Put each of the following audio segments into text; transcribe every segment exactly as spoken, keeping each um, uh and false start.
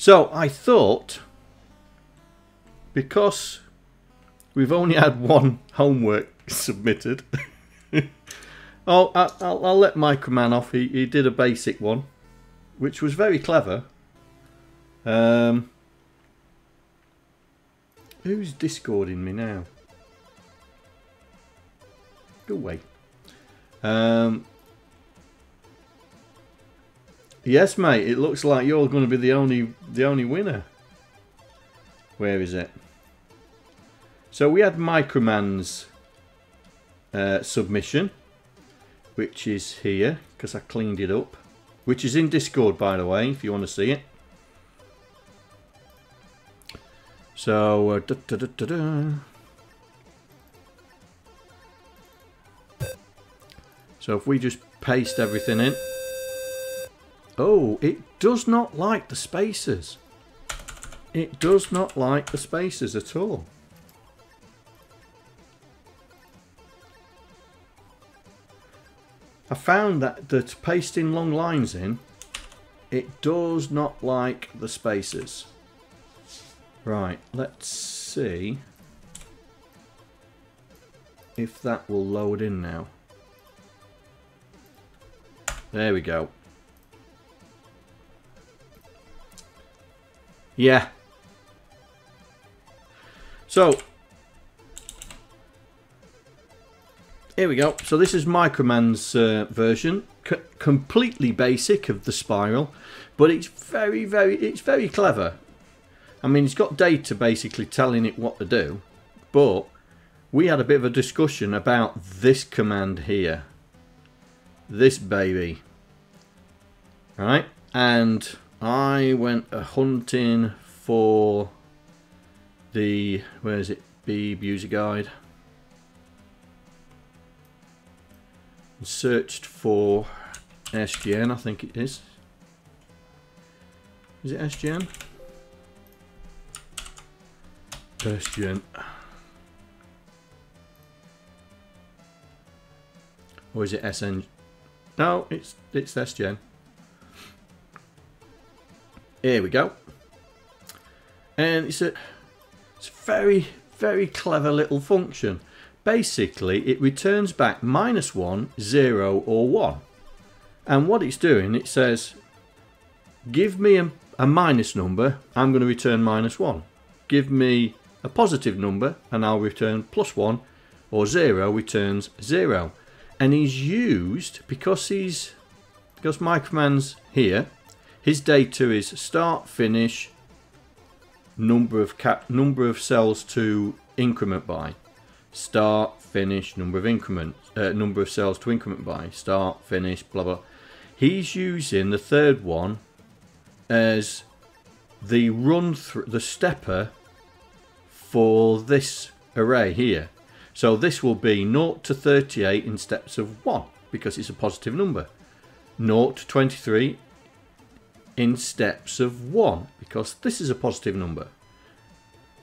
So I thought, because we've only had one homework submitted, oh, I, I'll, I'll let Microman off. He, he did a basic one, which was very clever. Um, who's discording me now? Go away. Um, yes, mate. It looks like you're going to be the only the only winner. Where is it? So we had Microman's uh, submission, which is here, because I cleaned it up, which is in Discord, by the way, if you want to see it. So, uh, da, da, da, da, da. So if we just paste everything in. Oh, it does not like the spaces. It does not like the spaces at all. I found that, that pasting long lines in, it does not like the spaces. Right, let's see if that will load in now. There we go. Yeah. So, here we go. So this is Microman's uh, version, C completely basic of the spiral, but it's very, very, it's very clever. I mean, it's got data basically telling it what to do, but we had a bit of a discussion about this command here, this baby, all right? And I went a hunting for the, where is it? Beeb user guide. Searched for S G N, I think it is. Is it S G N? S G N. Or is it S N? No, it's it's S G N. Here we go. And it's a it's a very, very clever little function. Basically, it returns back minus one, zero, or one. And what it's doing, it says, give me a, a minus number, I'm going to return minus one. Give me a positive number, and I'll return plus one, or zero returns zero. And he's used, because he's, because Microman's here, his data is start, finish, number of cap, number of cells to increment by. Start, finish, number of increments, uh, number of cells to increment by, start, finish, blah, blah. He's using the third one as the run through, the stepper for this array here. So this will be zero to thirty-eight in steps of one, because it's a positive number. zero to twenty-three in steps of one, because this is a positive number.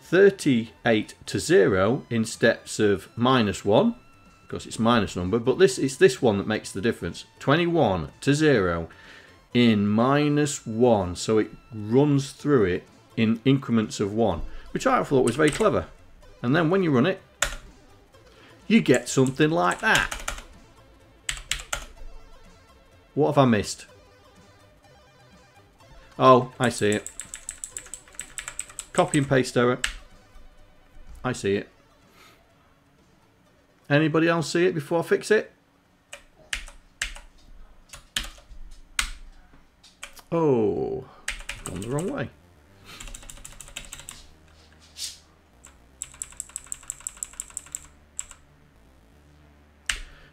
thirty-eight to zero in steps of minus one, because it's minus number, but this it's this one that makes the difference. twenty-one to zero in minus one, so it runs through it in increments of one, which I thought was very clever. And then when you run it, you get something like that. What have I missed? Oh, I see it. Copy and paste error. I see it. Anybody else see it before I fix it? Oh, I've gone the wrong way.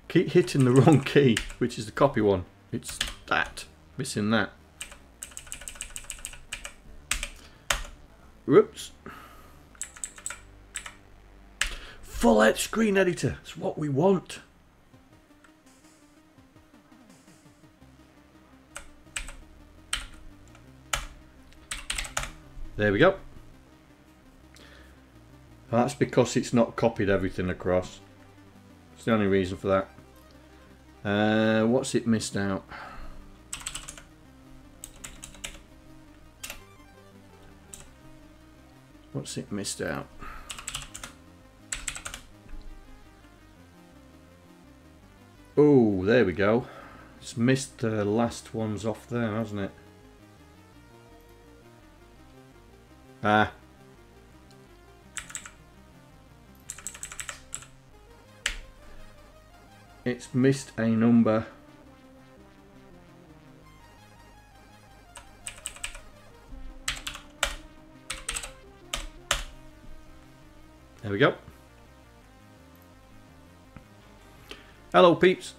Keep hitting the wrong key, which is the copy one. It's that. Missing that. Whoops. Full edge screen editor. It's what we want. There we go. That's because it's not copied everything across. It's the only reason for that. Uh, what's it missed out? What's it missed out? Oh, there we go. It's missed the last ones off there, hasn't it? Ah. It's missed a number. There we go. Hello peeps.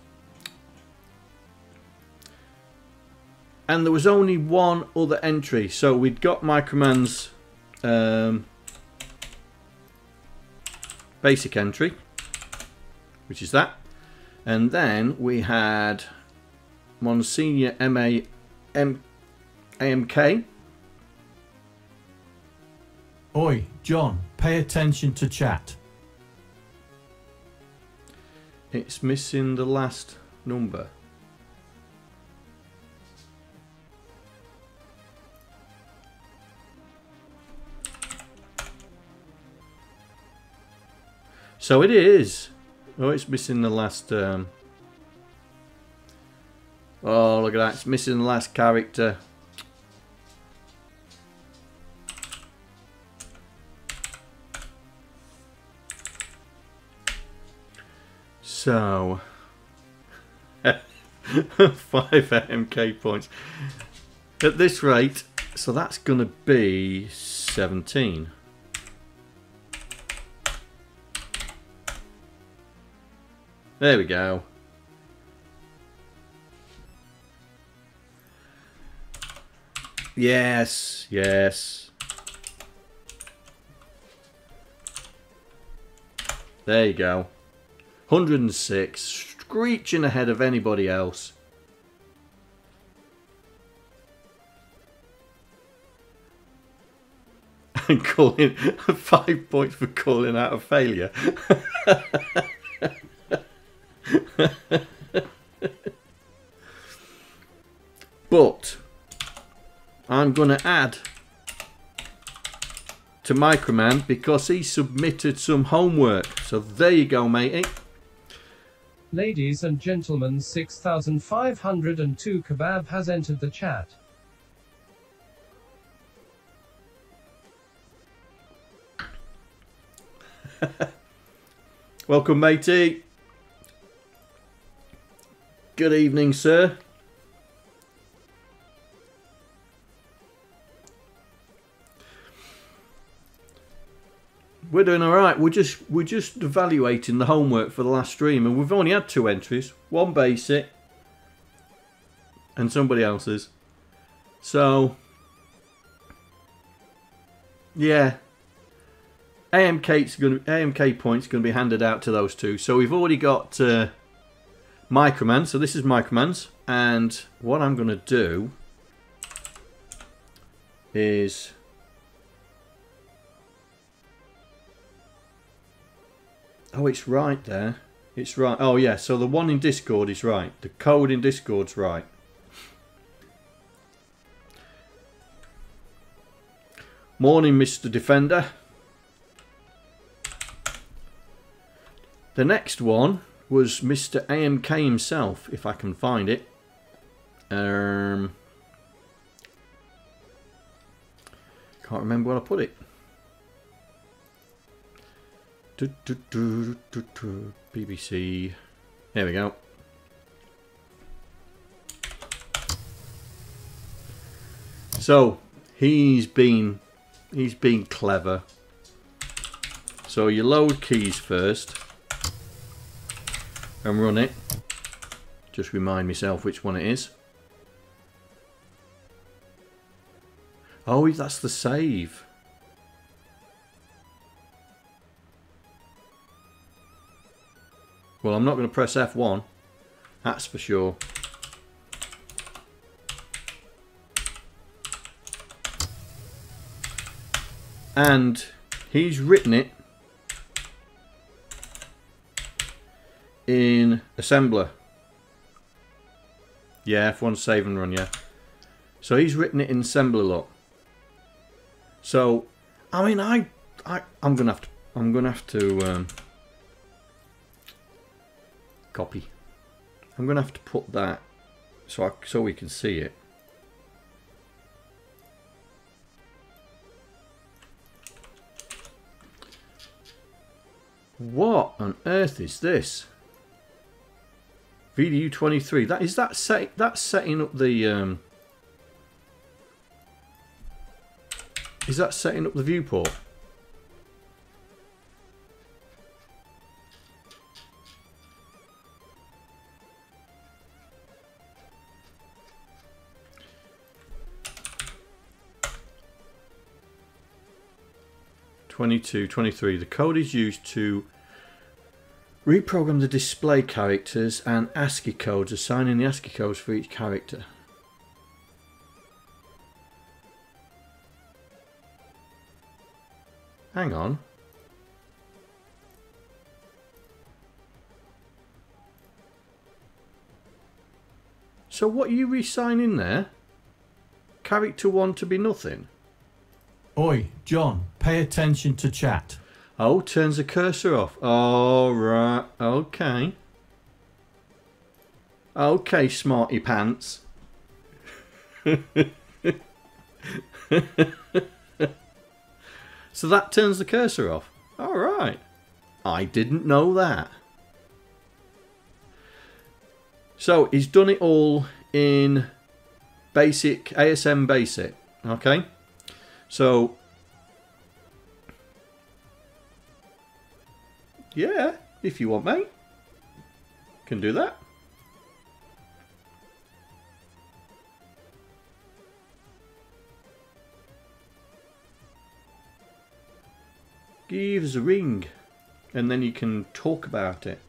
And there was only one other entry, so we'd got Microman's um, basic entry, which is that. And then we had Monsignor M A M A M K. Oi, John, pay attention to chat. It's missing the last number. So it is. Oh, it's missing the last, um... oh, look at that, it's missing the last character. So... five A M K points. At this rate, so that's gonna be seventeen. There we go. Yes, yes. There you go. one hundred and six, screeching ahead of anybody else. And calling five points for calling out a failure. But I'm going to add to Microman because he submitted some homework. So there you go, matey. Ladies and gentlemen, six thousand five hundred and two Kebab has entered the chat. Welcome, matey. Good evening, sir. We're doing all right. We're just we're just evaluating the homework for the last stream, and we've only had two entries, one basic and somebody else's. So yeah, A M K's going A M K points going to be handed out to those two. So we've already got. Uh, Microman, so this is Microman's, and what I'm going to do is oh, it's right there. It's right. Oh yeah, so the one in Discord is right. The code in Discord's right. Morning, Mister Defender. The next one was Mister A M K himself, if I can find it. Um, can't remember where I put it. Do, do, do, do, do, B B C. There we go. So he's been he's been clever. So you load keys first. And run it. Just remind myself which one it is. Oh, that's the save. Well, I'm not going to press F one. That's for sure. And he's written it in assembler. Yeah, F one save and run, yeah. So he's written it in assembler, look. So I mean, I, I, I'm gonna have to, I'm gonna have to um, copy. I'm gonna have to put that so I, so we can see it. What on earth is this? V D U twenty-three. That is that set. That's setting up the. Um, Is that setting up the viewport? twenty-two, twenty-three. The code is used to reprogram the display characters and ASCII codes, assigning the ASCII codes for each character. Hang on. So what are you re-signing there? Character one to be nothing? Oi, John, pay attention to chat. Oh, turns the cursor off. Oh, right, okay. Okay, smarty pants. So that turns the cursor off. All right. I didn't know that. So he's done it all in BASIC, A S M BASIC. Okay. So. Yeah, if you want, mate. Can do that. Give us a ring, and then you can talk about it.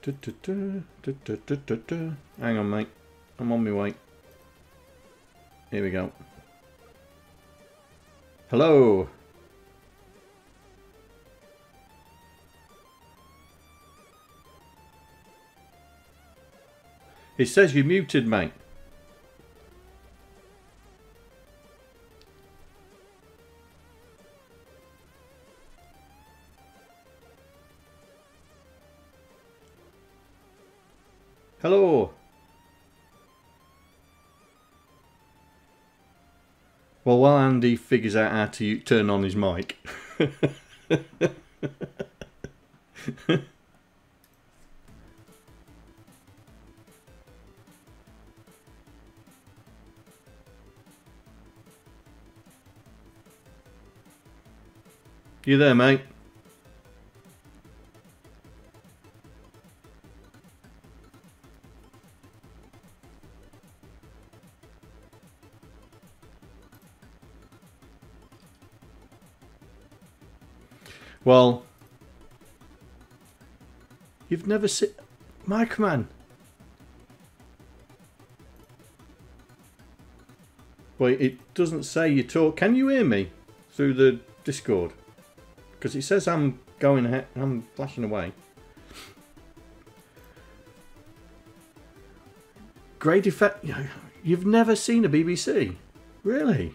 Du, du, du, du, du, du, du, du. Hang on, mate. I'm on my way. Here we go. Hello. It says you're muted, mate. Hello. Well, while Andy figures out how to turn on his mic. You there, mate? Well, you've never seen Microman. Wait, it doesn't say you talk. Can you hear me through the Discord? Because it says I'm going ahead. I'm flashing away. Great effect. You've never seen a B B C, really?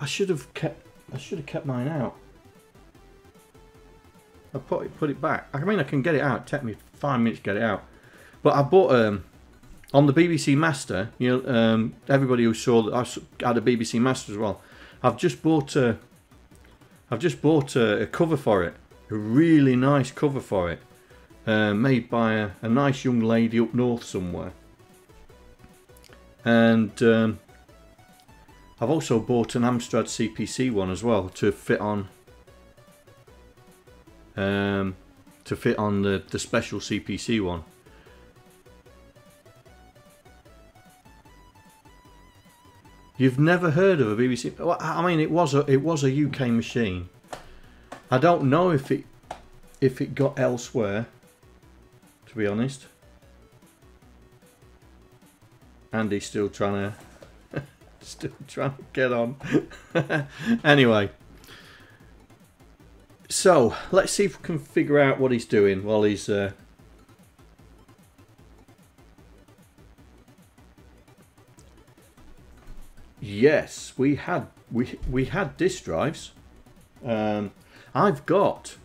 I should have kept. I should have kept mine out. I put it, put it back. I mean, I can get it out. It took me five minutes to get it out. But I bought um, on the B B C Master. You know, um, everybody who saw that I had a B B C Master as well. I've just bought a. I've just bought a, a cover for it. A really nice cover for it, uh, made by a, a nice young lady up north somewhere. And. Um, I've also bought an Amstrad C P C one as well to fit on um, to fit on the, the special C P C one. You've never heard of a B B C? Well, I mean, it was a it was a U K machine. I don't know if it if it got elsewhere, to be honest. Andy's still trying to still trying to get on. Anyway, so let's see if we can figure out what he's doing while he's uh, yes, we had we we had disk drives. Um, I've got.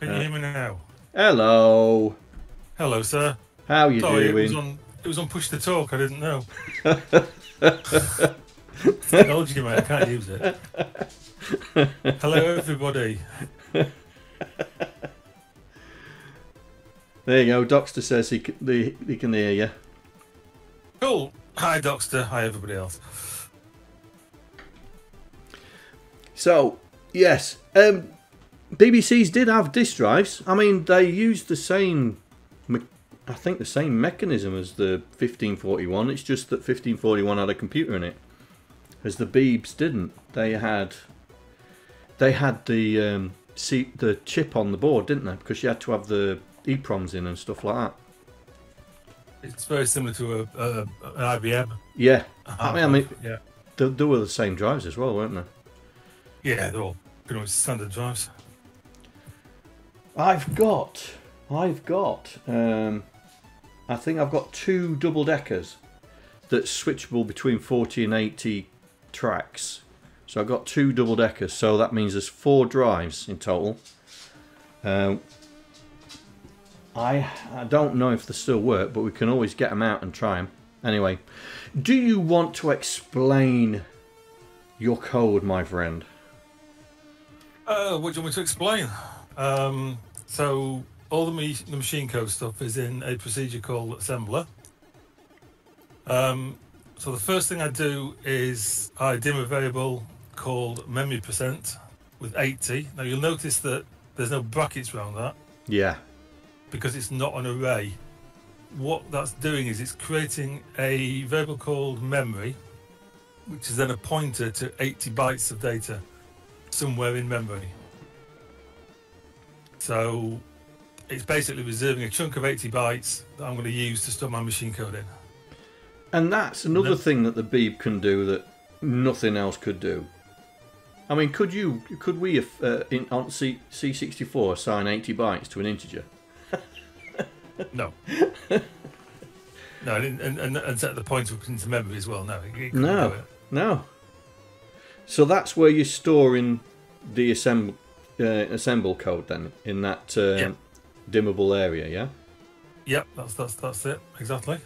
Can you uh, hear me now? Hello. Hello, sir. How are you Sorry, doing? It was, on, it was on push to talk. I didn't know. Technology, mate. I can't use it. Hello, everybody. There you go. Doxter says he can, he, he can hear you. Cool. Hi, Doxter. Hi, everybody else. So, yes, um, B B Cs did have disk drives. I mean, they used the same, I think the same mechanism as the fifteen forty-one. It's just that fifteen forty-one had a computer in it, as the Beebs didn't. They had, they had the um, C, the chip on the board, didn't they? Because you had to have the EPROMs in and stuff like that. It's very similar to a, a, an I B M. Yeah, I mean, I mean yeah. They, they were the same drives as well, weren't they? Yeah, they're all pretty much standard drives. I've got, I've got, um, I think I've got two double deckers that's switchable between forty and eighty tracks. So I've got two double deckers, so that means there's four drives in total. Um, I, I don't know if they still work, but we can always get them out and try them. Anyway, do you want to explain your code, my friend? Uh, what do you want me to explain? Um, so all the, me the machine code stuff is in a procedure called assembler. Um, so the first thing I do is I dim a variable called memory percent with eighty. Now you'll notice that there's no brackets around that. Yeah. Because it's not an array. What that's doing is it's creating a variable called memory, which is then a pointer to eighty bytes of data somewhere in memory. So it's basically reserving a chunk of eighty bytes that I'm going to use to store my machine code in. And that's another and thing that the Beeb can do that nothing else could do. I mean, could you, could we, if, uh, in, on C, C64 assign eighty bytes to an integer? No. No, and, and, and set the pointer into memory as well. No, it, it no, do it. no. So that's where you're storing the assemble, uh, assemble code then, in that uh, yeah. dimmable area, yeah? Yep, that's, that's, that's it, exactly.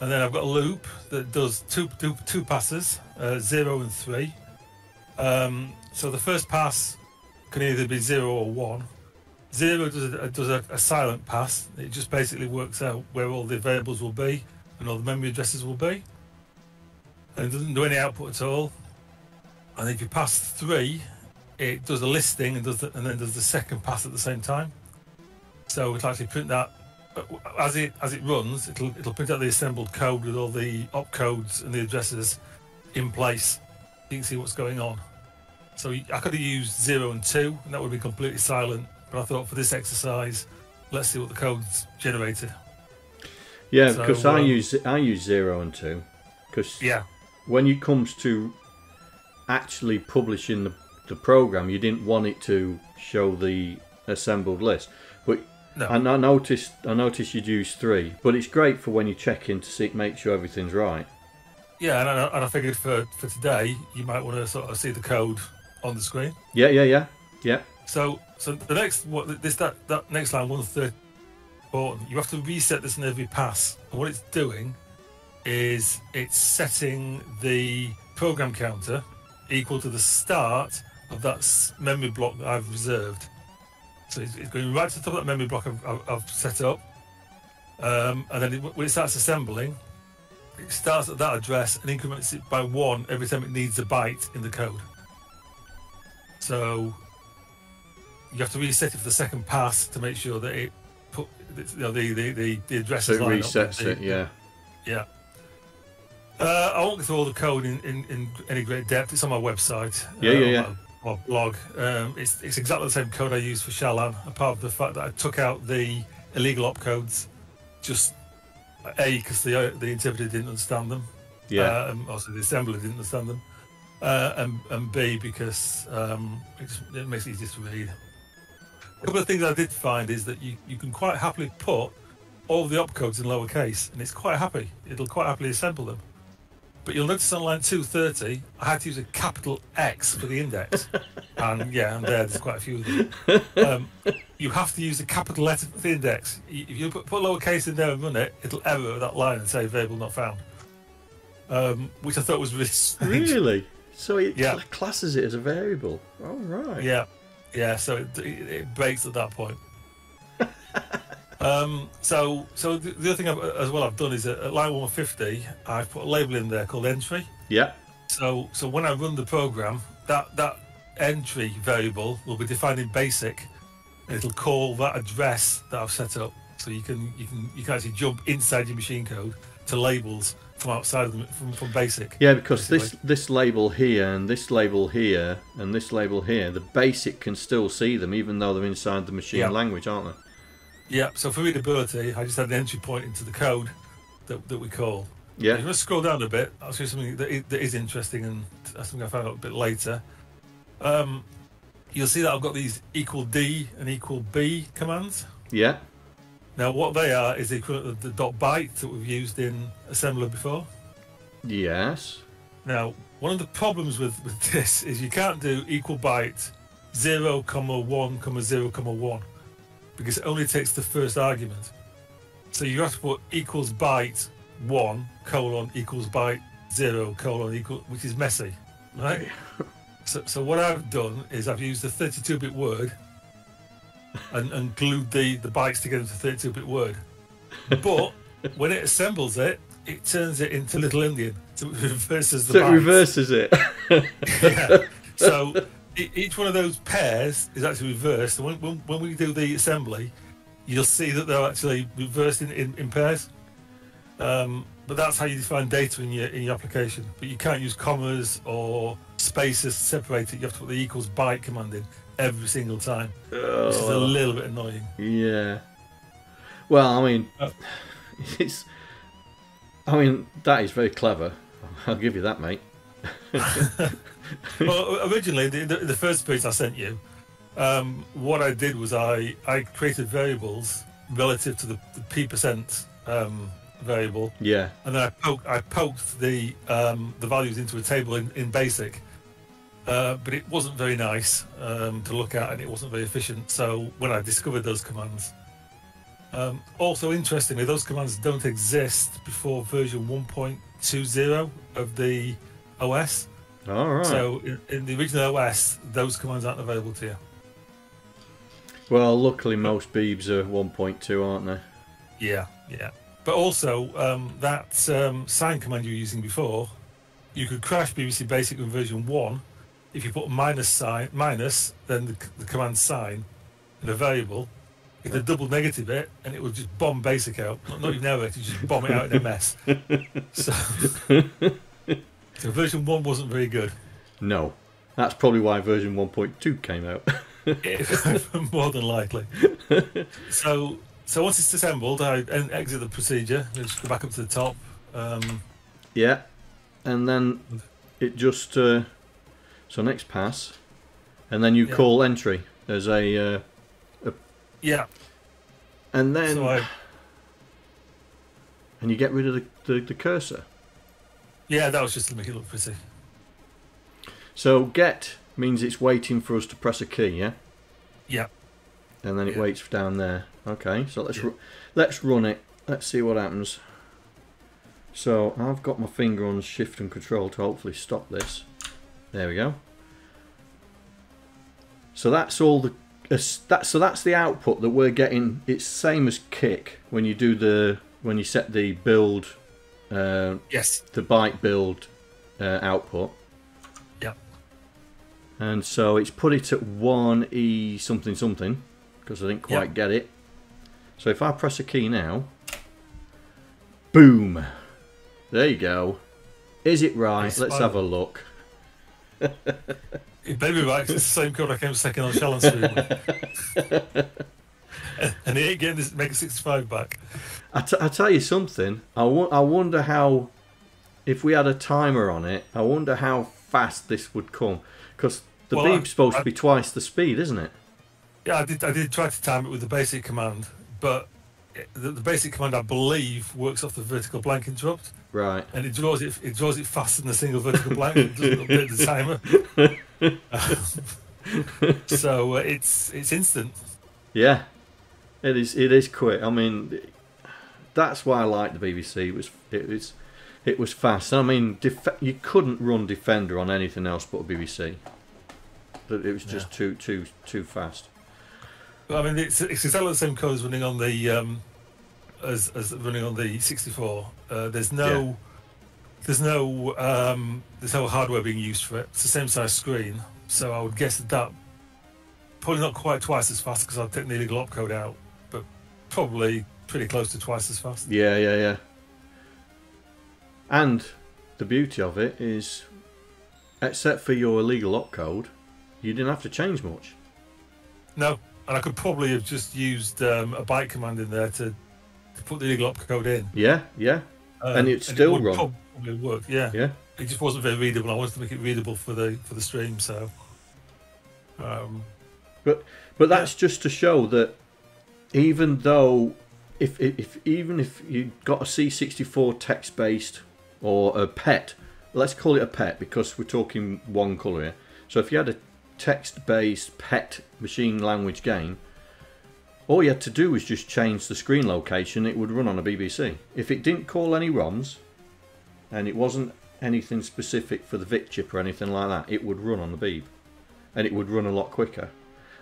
And then I've got a loop that does two, two, two passes, uh, zero and three. Um, so the first pass can either be zero or one. Zero does, a, does a, a silent pass. It just basically works out where all the variables will be and all the memory addresses will be. And it doesn't do any output at all. And if you pass three, it does a listing and does the, and then does the second pass at the same time. So it'll actually print that as it as it runs. It'll it'll print out the assembled code with all the opcodes and the addresses in place. You can see what's going on. So I could have used zero and two, and that would be completely silent. But I thought for this exercise, let's see what the code's generated. Yeah, so, because I um, use I use zero and two, because yeah, when it comes to actually publishing the, the program, you didn't want it to show the assembled list, but no. And I noticed I noticed you'd use three, but it's great for when you check in to see, make sure everything's right. Yeah, and I, and I figured for for today you might want to sort of see the code on the screen. Yeah, yeah, yeah, yeah. So so the next what this that that next line one thirty, you have to reset this in every pass, and what it's doing is it's setting the program counter equal to the start of that memory block that I've reserved. So it's going right to the top of that memory block I've, I've set up, um, and then it, when it starts assembling, it starts at that address and increments it by one every time it needs a byte in the code. So you have to reset it for the second pass to make sure that it put you know, the, the, the, the addresses line up. So it resets it, yeah. Yeah. Uh, I won't go through all the code in, in, in any great depth. It's on my website. Yeah, uh, yeah, yeah. My, my blog. Um, it's, it's exactly the same code I used for Shallan, apart from the fact that I took out the illegal opcodes, just A, because the, the interpreter didn't understand them. Yeah. Uh, and also, the assembler didn't understand them. Uh, and, and B, because um, it, just, it makes it easier to read. A couple of things I did find is that you, you can quite happily put all the opcodes in lowercase, and it's quite happy. It'll quite happily assemble them. But you'll notice on line two thirty, I had to use a capital X for the index. And yeah, and there, there's quite a few of them. Um, you have to use a capital letter for the index. If you put, put lowercase in there and run it, it'll error that line and say variable not found. Um, which I thought was really strange. Really? So it yeah. classes it as a variable. All right. Yeah. Yeah, so it, it, it breaks at that point. Um, so, so the, the other thing I've, as well I've done is at, at line one fifty, I've put a label in there called entry. Yeah. So, so when I run the program, that that entry variable will be defined in BASIC. And it'll call that address that I've set up. So you can you can you can actually jump inside your machine code to labels from outside of them, from from BASIC. Yeah, because basically. this this label here and this label here and this label here, the BASIC can still see them even though they're inside the machine yeah. language, aren't they? Yeah, so for readability, I just had an entry point into the code that, that we call. Yeah. If you want to scroll down a bit, I'll show you something that is, that is interesting and something I found out a bit later. Um, you'll see that I've got these equal D and equal B commands. Yeah. Now, what they are is the equivalent of the dot byte that we've used in Assembler before. Yes. Now, one of the problems with, with this is you can't do equal byte zero comma one comma zero comma one. Because it only takes the first argument. So you have to put equals byte one colon equals byte zero colon equal, which is messy, right? So, so what I've done is I've used the thirty-two bit word and, and glued the, the bytes together to thirty-two bit word. But when it assembles it, it turns it into Little Indian. So it reverses the so bytes. So it reverses it. Yeah. So... each one of those pairs is actually reversed. When, when, when we do the assembly, you'll see that they're actually reversed in, in, in pairs. Um, but that's how you define data in your in your application. But you can't use commas or spaces to separate it. You have to put the equals byte command in every single time, oh, which is a little bit annoying. Yeah. Well, I mean, uh, it's. I mean, that is very clever. I'll give you that, mate. Well, originally, the, the, the first piece I sent you, um, what I did was I, I created variables relative to the, the P percent um, variable. Yeah. And then I poked, I poked the um, the values into a table in, in BASIC. Uh, but it wasn't very nice um, to look at, and it wasn't very efficient. So when I discovered those commands, um, also interestingly, those commands don't exist before version one point two zero of the O S. All right. So in, in the original O S, those commands aren't available to you. Well, luckily most Beebs are one point two, aren't they? Yeah, yeah. But also um, that um, sign command you were using before, you could crash B B C Basic with version one if you put minus sign minus, then the, the command sign in a variable. If they double negative it, and it would just bomb Basic out. Not, not even error, it would just bomb it out in a mess. So. So version one wasn't very good. No. That's probably why version one point two came out. More than likely. So so once it's assembled, I exit the procedure. I just go back up to the top. Um, yeah. And then it just... Uh, so next pass. And then you yeah. call entry as a, uh, a... Yeah. And then... So I... And you get rid of the, the, the cursor. Yeah, that was just to make it look pretty. So get means it's waiting for us to press a key, yeah? Yeah. And then it yeah. waits down there. Okay, so let's yeah. ru let's run it. Let's see what happens. So I've got my finger on shift and control to hopefully stop this. There we go. So that's all the uh, that, so that's the output that we're getting. It's same as kick when you do the when you set the build Uh, yes. The byte build uh, output. Yep. And so it's put it at one e something something because I didn't quite yep. get it. So if I press a key now, boom! There you go. Is it right? It's Let's fine. have a look. It may be right. It's the same code I came second on Shallan's screen. and he ain't getting this Mega sixty-five back. I, t I tell you something. I, wo I wonder how, if we had a timer on it, I wonder how fast this would come, because the well, beep's supposed I, to be twice the speed, isn't it? Yeah, I did. I did try to time it with the BASIC command, but the, the BASIC command, I believe, works off the vertical blank interrupt. Right. And it draws it. It draws it faster than a single vertical blank. It doesn't update the timer. So uh, it's it's instant. Yeah, it is. It is quick. I mean, that's why I like the B B C. It was it was it was fast. I mean, def you couldn't run Defender on anything else but a B B C. But it was just yeah. too too too fast. Well, I mean, it's it's exactly the same code as running on the um, as as running on the sixty-four. Uh, there's no yeah. there's no um, there's no hardware being used for it. It's the same size screen. So I would guess that probably not quite twice as fast, because I'd take the illegal opcode out, but probably pretty close to twice as fast. Yeah, yeah, yeah. And the beauty of it is, except for your illegal opcode, you didn't have to change much. No, and I could probably have just used um, a byte command in there to, to put the illegal opcode in. Yeah, yeah. Um, and it's still and it would run. Probably work. Yeah. Yeah. It just wasn't very readable. I wanted to make it readable for the for the stream, so. Um, but but that's yeah. just to show that, even though, if if even if you got a C sixty-four text based or a PET, let's call it a PET because we're talking one colour here. So if you had a text based PET machine language game, all you had to do was just change the screen location. It would run on a B B C if it didn't call any ROMs, and it wasn't anything specific for the V I C chip or anything like that. It would run on the Beeb, and it would run a lot quicker.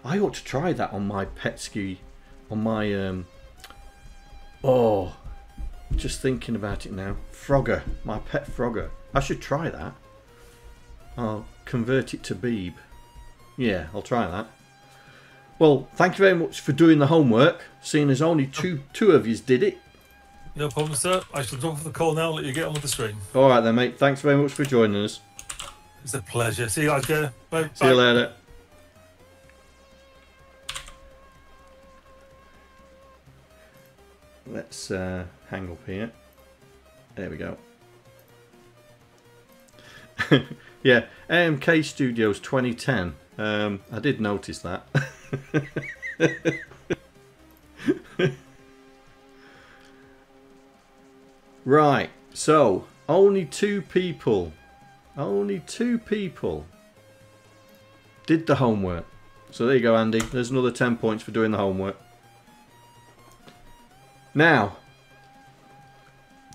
I ought to try that on my PETSCII, on my um oh just thinking about it now, Frogger, my pet Frogger. I should try that. I'll convert it to Beeb. Yeah, I'll try that. Well, thank you very much for doing the homework, seeing as only two two of yous did it. No problem, sir. I shall drop off the call now and let you get on with the stream. All right then, mate. Thanks very much for joining us. It's a pleasure. See you guys later. Bye. See Bye. you later. Let's uh, hang up here. There we go. Yeah, A M K Studios twenty ten. Um, I did notice that. Right, so only two people, only two people did the homework. So there you go, Andy. There's another ten points for doing the homework. Now,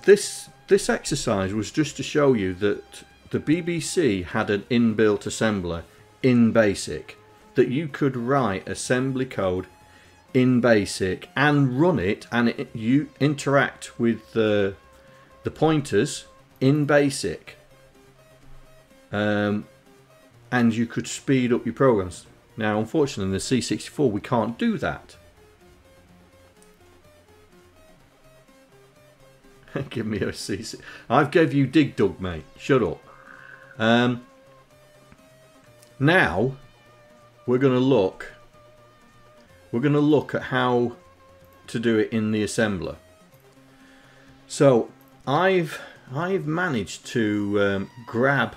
this this exercise was just to show you that the B B C had an inbuilt assembler in BASIC, that you could write assembly code in BASIC and run it, and it, you interact with the the pointers in BASIC, um, and you could speed up your programs. Now, unfortunately, in the C sixty-four, we can't do that. Give me a C sixty-four. I've gave you dig dug, mate. Shut up. Um, now, we're going to look. We're going to look at how to do it in the assembler. So. I've I've managed to um, grab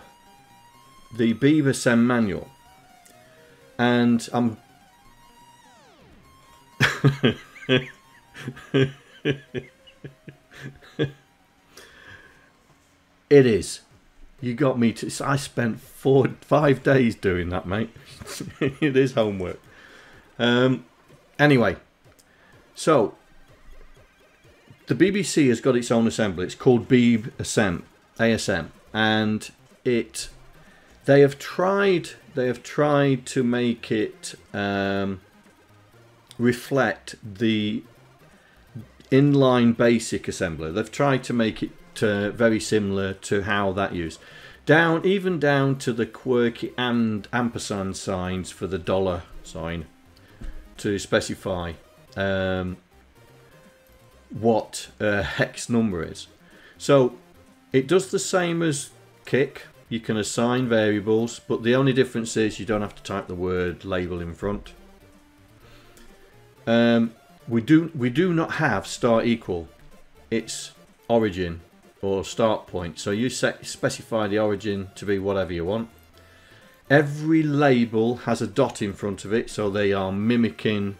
the BeebAssembler manual, and I'm it is. You got me to. I spent four five days doing that, mate. It is homework. Um. Anyway, so. The B B C has got its own assembly. It's called BeebAssembler, and it they have tried they have tried to make it um, reflect the inline BASIC assembler. They've tried to make it uh, very similar to how that used, down even down to the quirky and ampersand signs for the dollar sign to specify. Um, what uh, hex number is. So it does the same as Kick. You can assign variables, but the only difference is you don't have to type the word label in front. Um, we do we do not have star equal. It's origin or start point. So you set, specify the origin to be whatever you want. Every label has a dot in front of it, so they are mimicking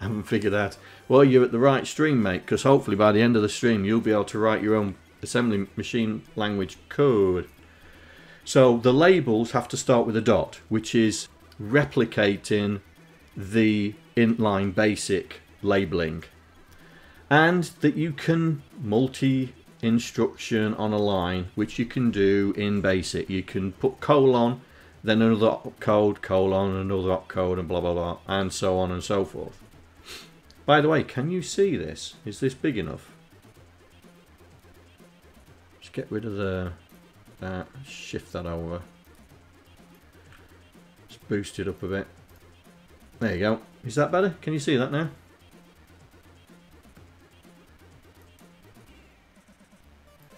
I haven't figured out. Well, you're at the right stream, mate, because hopefully by the end of the stream you'll be able to write your own assembly machine language code. So the labels have to start with a dot, which is replicating the inline basic labeling. And that you can multi-instruction on a line, which you can do in BASIC. You can put colon, then another opcode, colon, another opcode, and blah, blah, blah, and so on and so forth. By the way, can you see this? Is this big enough? Just get rid of the that. Shift that over. Just boost it up a bit. There you go. Is that better? Can you see that now?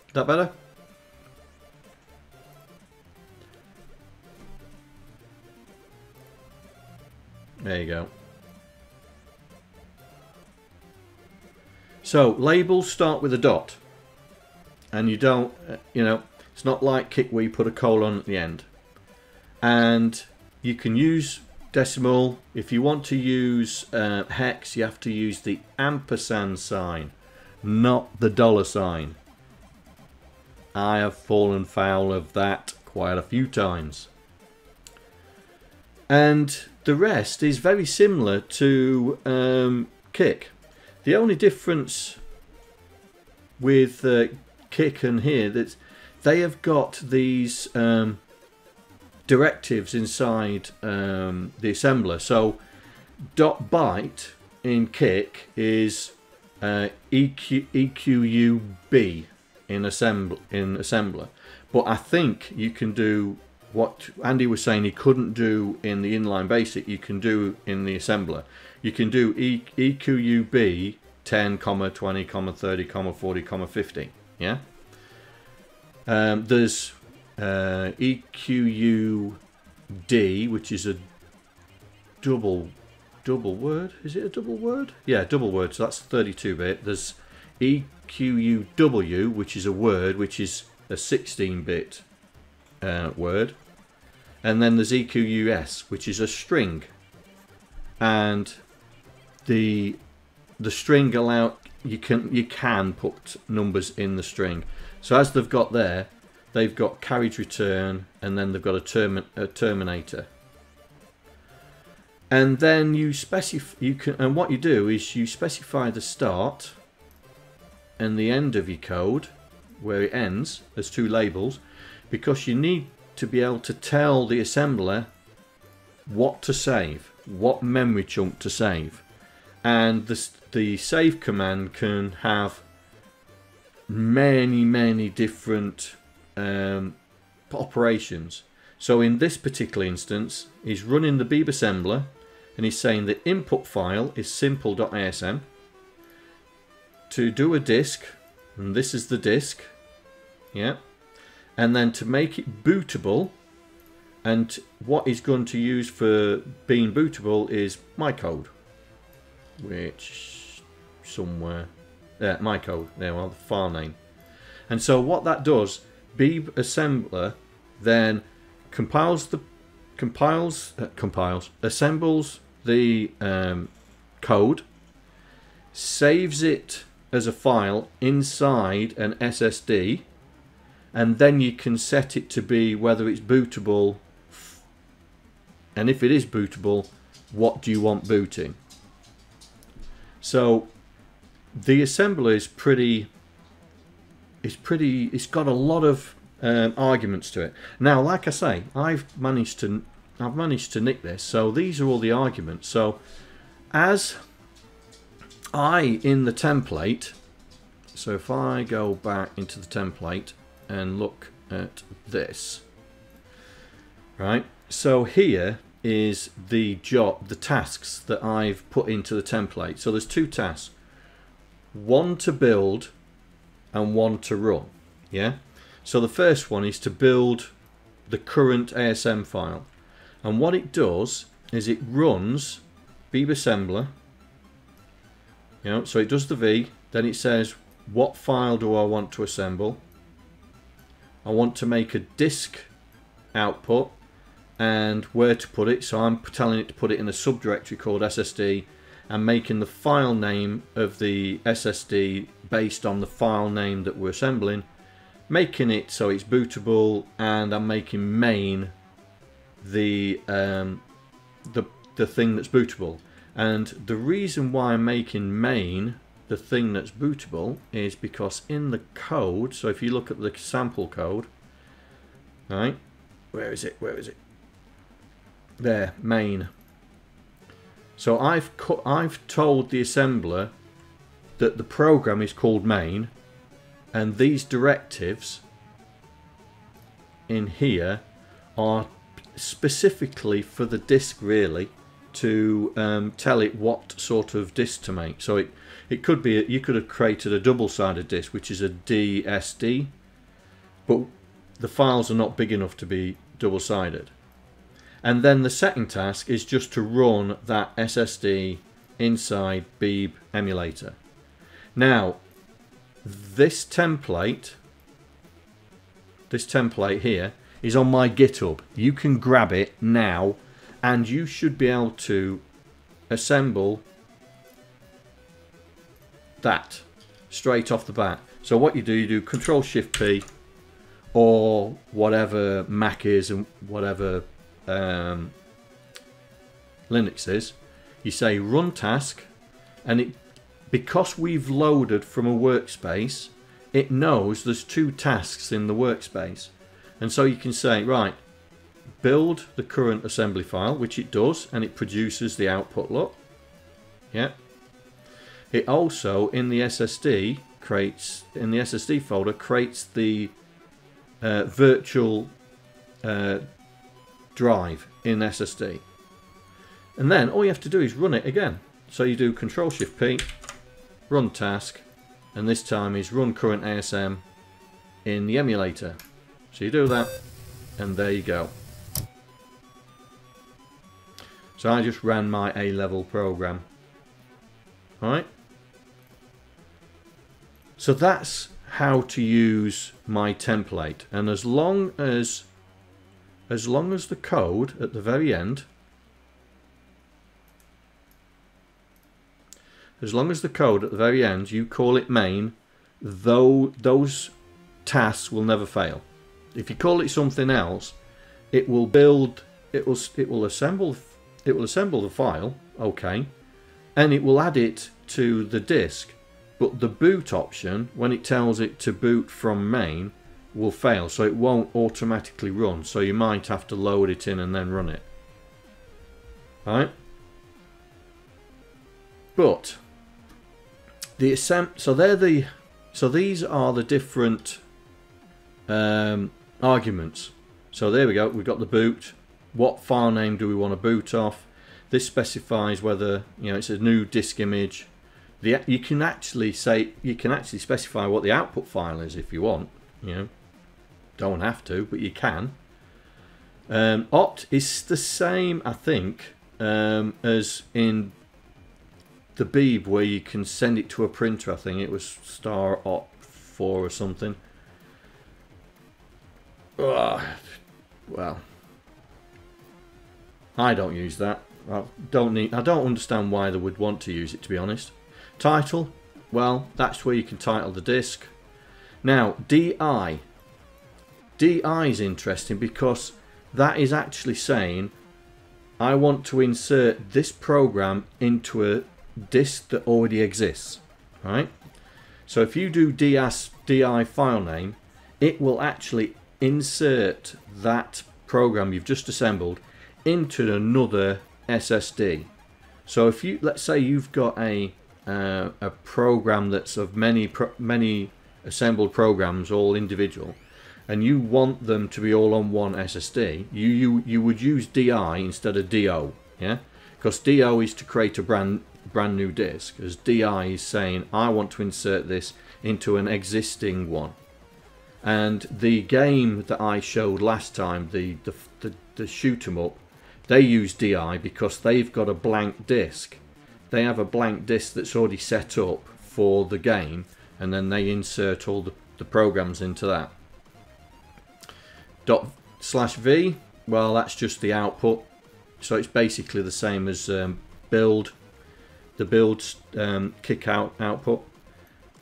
Is that better? There you go. So labels start with a dot, and you don't, you know, it's not like Kick where you put a colon at the end. And you can use decimal. If you want to use uh, hex, you have to use the ampersand sign, not the dollar sign. I have fallen foul of that quite a few times. And the rest is very similar to um, Kick. The only difference with uh, Kick and here that they have got these um, directives inside um, the assembler. So dot byte in Kick is uh, E Q, E Q U B in assembl in assembler, but I think you can do what Andy was saying he couldn't do in the inline basic, you can do in the assembler. You can do e EQUB ten, twenty, thirty, forty, fifty. Yeah? Um, there's uh, E Q U D, which is a double, double word. Is it a double word? Yeah, double word, so that's thirty-two bit. There's E Q U W, which is a word, which is a sixteen bit Uh, word, and then there's E Q U S, which is a string, and the the string allow you can you can put numbers in the string. So as they've got there, they've got carriage return, and then they've got a, termi a terminator, and then you specify you can and what you do is you specify the start and the end of your code where it ends as two labels. Because you need to be able to tell the assembler what to save, what memory chunk to save. And the, the save command can have many, many different um, operations. So in this particular instance, he's running the BeebAssembler, and he's saying the input file is simple.asm. To do a disk, and this is the disk, yeah. And then to make it bootable, and what he's going to use for being bootable is my code, which somewhere there, my code there, well, the file name. And so what that does, BeebAssembler then compiles the compiles uh, compiles assembles the um, code, saves it as a file inside an S S D. And then you can set it to be whether it's bootable, and if it is bootable, what do you want booting? So the assembler is pretty, it's pretty, it's got a lot of um, arguments to it. Now, like I say, I've managed to, I've managed to nick this. So these are all the arguments. So as I in the template, so if I go back into the template and look at this, right? So here is the job, the tasks that I've put into the template. So there's two tasks, one to build and one to run, yeah? So the first one is to build the current A S M file. And what it does is it runs BeebAssembler, you know, so it does the V, then it says, what file do I want to assemble? I want to make a disk output and where to put it, so I'm telling it to put it in a subdirectory called S S D and making the file name of the S S D based on the file name that we're assembling, making it so it's bootable, and I'm making main the um, the the thing that's bootable. And the reason why I'm making main the thing that's bootable is because in the code, so if you look at the sample code, right, where is it, where is it, there, main. So I've, co I've told the assembler that the program is called main, and these directives in here are specifically for the disk, really, to um, tell it what sort of disk to make. So it, it could be, you could have created a double-sided disk, which is a D S D, but the files are not big enough to be double-sided. And then the second task is just to run that S S D inside Beeb emulator. Now, this template, this template here, is on my GitHub. You can grab it now, and you should be able to assemble that straight off the bat. So what you do, you do Control Shift P, or whatever Mac is and whatever um, Linux is. You say Run Task, and it, because we've loaded from a workspace, it knows there's two tasks in the workspace. And so you can say, right, build the current assembly file, which it does, and it produces the output look. Yeah. It also, in the S S D, creates, in the S S D folder, creates the uh, virtual uh, drive in S S D. And then all you have to do is run it again. So you do Control Shift P, run task, and this time is run current A S M in the emulator. So you do that, and there you go. So I just ran my A-level program. Alright? So that's how to use my template. And as long as, as long as the code at the very end, as long as the code at the very end, you call it main, though those tasks will never fail. If you call it something else, it will build, it will, it will assemble, it will assemble the file, okay, and it will add it to the disk. But the boot option, when it tells it to boot from main, will fail, so it won't automatically run. So you might have to load it in and then run it. All right. But the assemb, so they're the, so these are the different um, arguments. So there we go. We've got the boot. What file name do we want to boot off? This specifies whether, you know, it's a new disk image. The, you can actually say, you can actually specify what the output file is if you want. You know, don't have to, but you can. Um, opt is the same, I think, um, as in the Beeb, where you can send it to a printer. I think it was star opt four or something. Ugh. Well, I don't use that. I don't need. I don't understand why they would want to use it, to be honest. Title. Well, that's where you can title the disc. Now, D I. D I is interesting because that is actually saying I want to insert this program into a disk that already exists. Right? So if you do D I file name, it will actually insert that program you've just assembled into another S S D. So if you, let's say you've got a uh, a program that's of many pro many assembled programs, all individual, and you want them to be all on one S S D, you you you would use D I instead of D O, yeah, because D O is to create a brand brand new disk, as D I is saying I want to insert this into an existing one. And the game that I showed last time, the the, the, the shoot 'em up, they use D I because they've got a blank disk. They have a blank disk that's already set up for the game, and then they insert all the, the programs into that. Dot slash V, well, that's just the output, so it's basically the same as um, build, the build um, kick out output.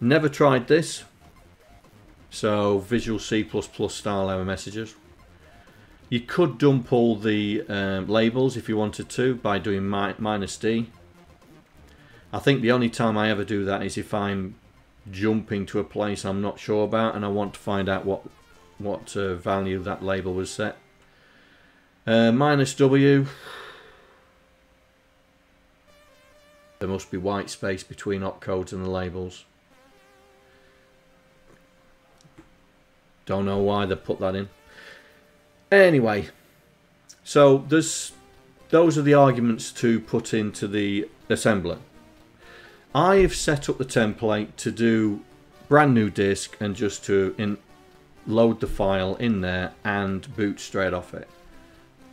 Never tried this, so Visual C plus plus style error messages. You could dump all the um, labels if you wanted to by doing mi minus D. I think the only time I ever do that is if I'm jumping to a place I'm not sure about and I want to find out what what uh, value that label was set. Uh, minus W. There must be white space between opcodes and the labels. Don't know why they put that in. Anyway, so this, those are the arguments to put into the assembler. I have set up the template to do brand new disk and just to in, load the file in there and boot straight off it.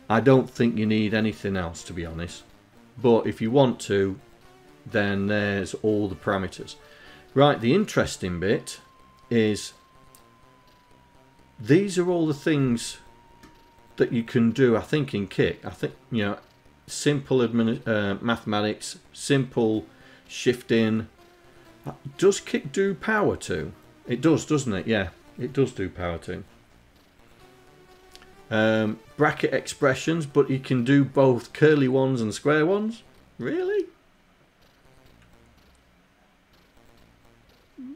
I don't think you need anything else, to be honest, but if you want to, then there's all the parameters. Right, the interesting bit is these are all the things that you can do, I think, in Kick. I think, you know, simple admin, uh, mathematics, simple shifting. Does Kick do power too? It does, doesn't it? Yeah, it does do power too. Um, bracket expressions, but you can do both curly ones and square ones. Really?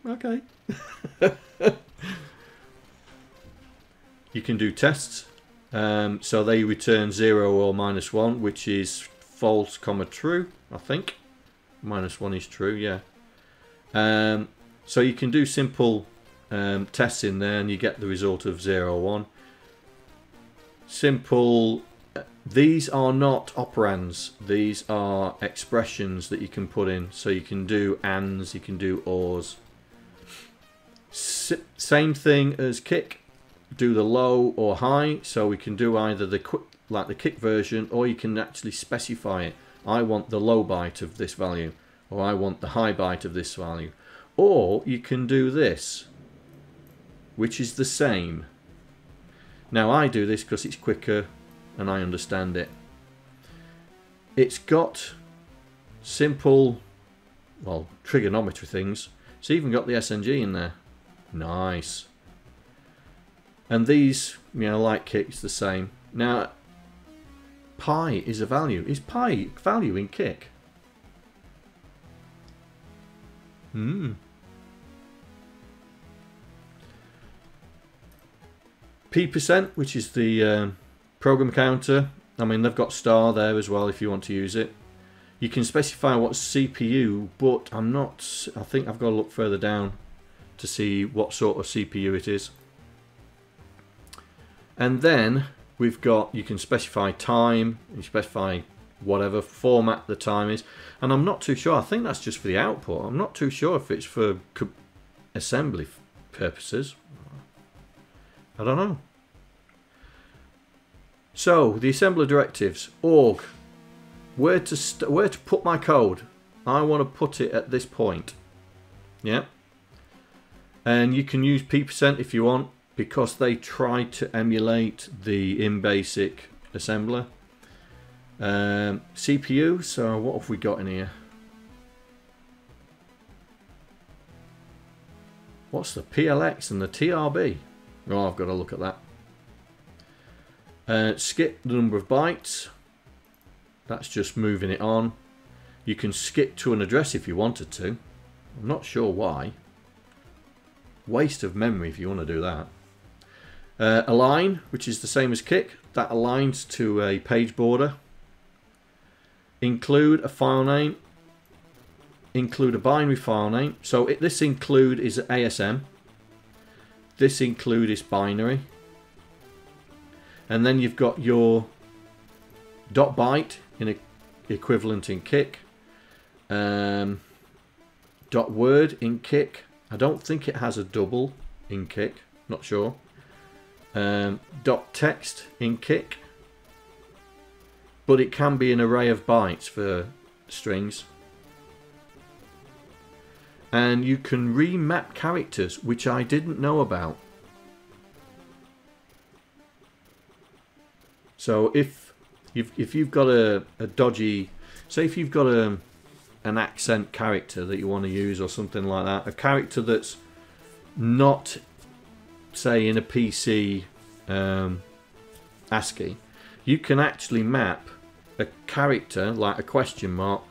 Okay. You can do tests, um, so they return zero or minus one, which is false comma true, I think. Minus one is true, yeah. Um, so you can do simple um, tests in there, and you get the result of zero or one. Simple. These are not operands; these are expressions that you can put in. So you can do ands, you can do ors. S same thing as Kick. Do the low or high, so we can do either the quick, like the Kick version, or you can actually specify it. I want the low byte of this value, or I want the high byte of this value. Or you can do this, which is the same. Now I do this because it's quicker and I understand it. It's got simple, well, trigonometry things. It's even got the S N G in there. Nice. And these, you know, like Kick, it's the same. Now, pi is a value. Is pi value in Kick? Hmm. P percent, which is the um, program counter. I mean, they've got star there as well if you want to use it. You can specify what's C P U, but I'm not... I think I've got to look further down to see what sort of C P U it is. And then... we've got, you can specify time, you specify whatever format the time is. And I'm not too sure, I think that's just for the output. I'm not too sure if it's for assembly purposes. I don't know. So, the assembler directives, org, where to, st where to put my code. I want to put it at this point. Yeah. And you can use P percent if you want, because they try to emulate the in-basic assembler. Um, C P U, so what have we got in here? What's the P L X and the T R B? Oh, I've got to look at that. Uh, skip the number of bytes. That's just moving it on. You can skip to an address if you wanted to. I'm not sure why. Waste of memory if you want to do that. Uh, align, which is the same as Kick, that aligns to a page border. Include a file name, include a binary file name. So it, this include is A S M, this include is binary, and then you've got your dot byte in a, equivalent in Kick, um, dot word in Kick. I don't think it has a double in Kick. not sure. Um, dot text in Kick, but it can be an array of bytes for strings. And you can remap characters, which I didn't know about. So if you've, if you've got a, a dodgy, say if you've got a, an accent character that you want to use or something like that, a character that's not, say, in a P C um, ASCII, you can actually map a character, like a question mark,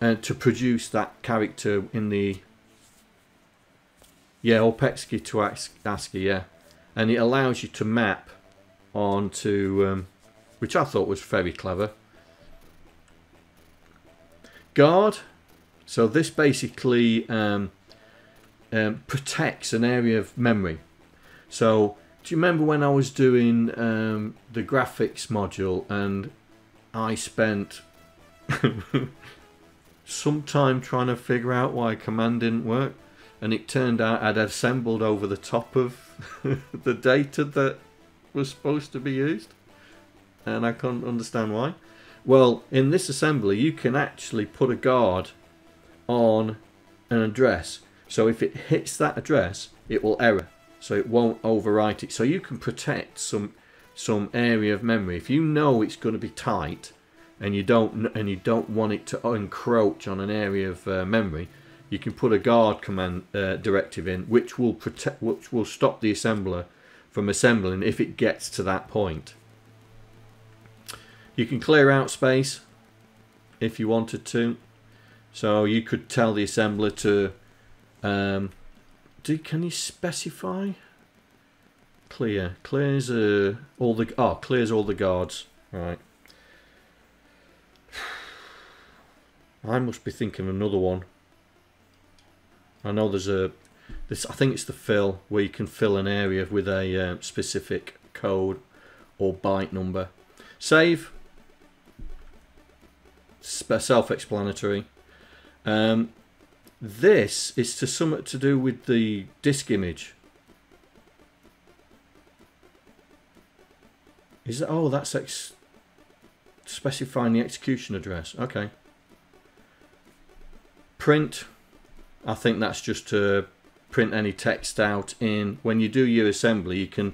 uh, to produce that character in the... Yeah, or PETSCII to ASCII, yeah. And it allows you to map onto... Um, which I thought was very clever. Guard. So this basically um, um, protects an area of memory. So do you remember when I was doing um, the graphics module and I spent some time trying to figure out why a command didn't work, and it turned out I'd assembled over the top of the data that was supposed to be used, and I couldn't understand why. Well, in this assembly you can actually put a guard on an address, so if it hits that address it will error, so it won't overwrite it. So you can protect some some area of memory. If you know it's going to be tight and you don't and you don't want it to encroach on an area of uh, memory, you can put a guard command uh, directive in, which will protect, which will stop the assembler from assembling if it gets to that point. You can clear out space if you wanted to. So you could tell the assembler to... Um, do, can you specify? Clear. Clears uh, all the... Oh, clears all the guards. Right. I must be thinking of another one. I know there's a... This, I think it's the fill, where you can fill an area with a uh, specific code or byte number. Save. Self-explanatory. Um, this is to some to do with the disk image. Is that? Oh, that's ex specifying the execution address. Okay. Print. I think that's just to print any text out. In when you do your assembly, you can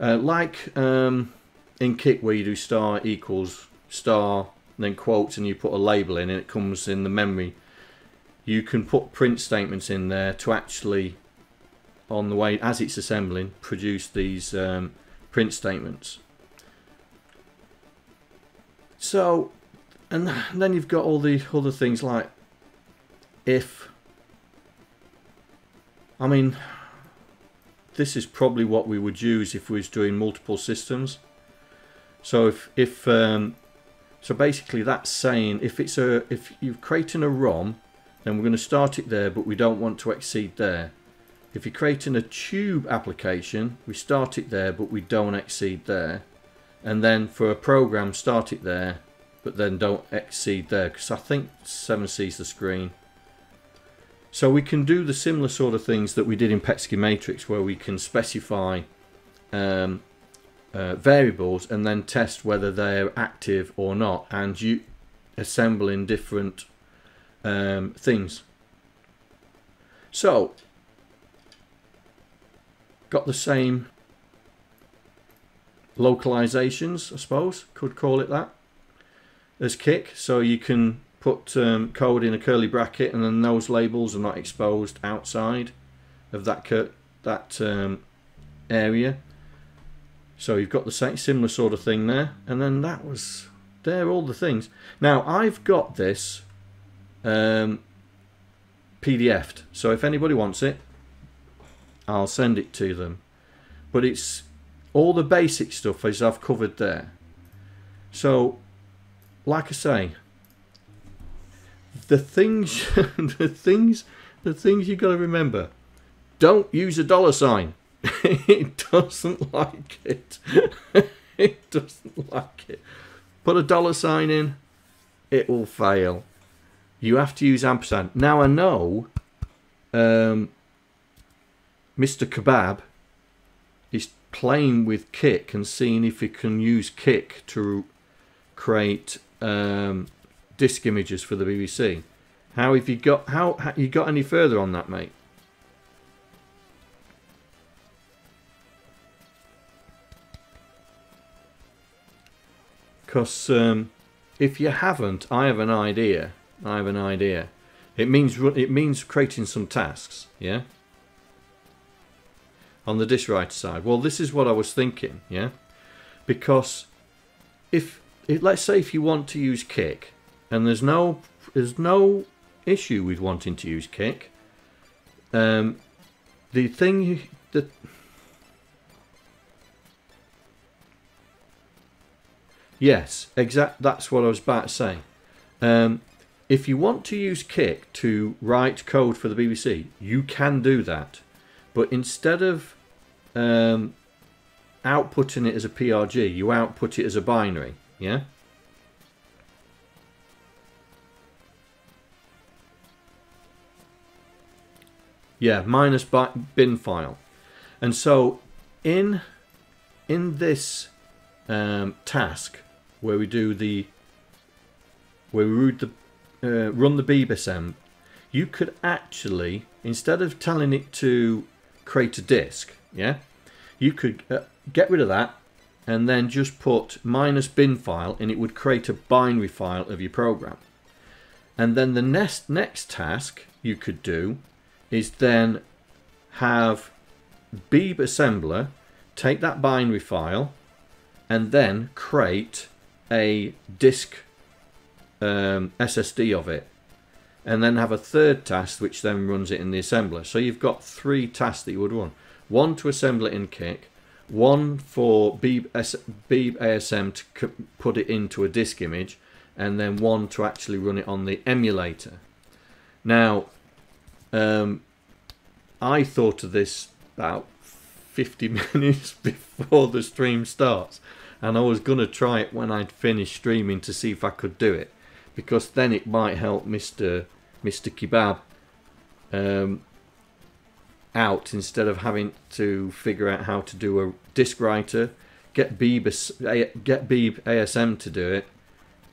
uh, like um, in Kick, where you do star equals star. And then quotes, and you put a label in, and it comes in the memory. You can put print statements in there to actually, on the way as it's assembling, produce these um, print statements. So, and then you've got all the other things like if. I mean, this is probably what we would use if we was doing multiple systems. So if if um, So basically that's saying if it's a if you're creating a ROM, then we're going to start it there, but we don't want to exceed there. If you're creating a tube application, we start it there, but we don't exceed there. And then for a program, start it there, but then don't exceed there, because I think seven C's the screen. So we can do the similar sort of things that we did in PETSCII Matrix, where we can specify um, Uh, variables and then test whether they're active or not, and you assemble in different um, things. So got the same localizations, I suppose, could call it that, as Kick. So you can put um, code in a curly bracket, and then those labels are not exposed outside of that cur that um, area. So you've got the same similar sort of thing there, and then that was there, all the things. Now I've got this um, P D F'd, so if anybody wants it, I'll send it to them. But it's all the basic stuff as I've covered there. So, like I say, the things, the things, the things you've got to remember: don't use a dollar sign. It doesn't like it. It doesn't like it. Put a dollar sign in, it will fail. You have to use ampersand. Now I know um, Mister Kebab is playing with Kick and seeing if you can use Kick to create um, disk images for the B B C. How have you got? How, how you got any further on that, mate? Because um, if you haven't, I have an idea. I have an idea. It means it means creating some tasks, yeah. On the disk writer side, well, this is what I was thinking, yeah, because if, if let's say if you want to use Kick, and there's no there's no issue with wanting to use Kick, um, the thing that yes, exact that's what I was about to say. Um, If you want to use Kick to write code for the B B C, you can do that. But instead of um, outputting it as a P R G, you output it as a binary, yeah? Yeah, minus bin file. And so in, in this um, task where we do the, where we read the Uh, run the BeebAssembler, you could actually, instead of telling it to create a disk, yeah, you could uh, get rid of that and then just put minus bin file and it would create a binary file of your program. And then the next next task you could do is then have BeebAssembler take that binary file and then create a disk Um, S S D of it, and then have a third task which then runs it in the assembler. So you've got three tasks that you would run: one to assemble it in Kick, one for BeebAssembler to put it into a disk image, and then one to actually run it on the emulator. Now, um, I thought of this about fifty minutes before the stream starts, and I was gonna try it when I'd finished streaming to see if I could do it, because then it might help Mister Mister Kebab um, out, instead of having to figure out how to do a disk writer, get Beeb, get BeebASM to do it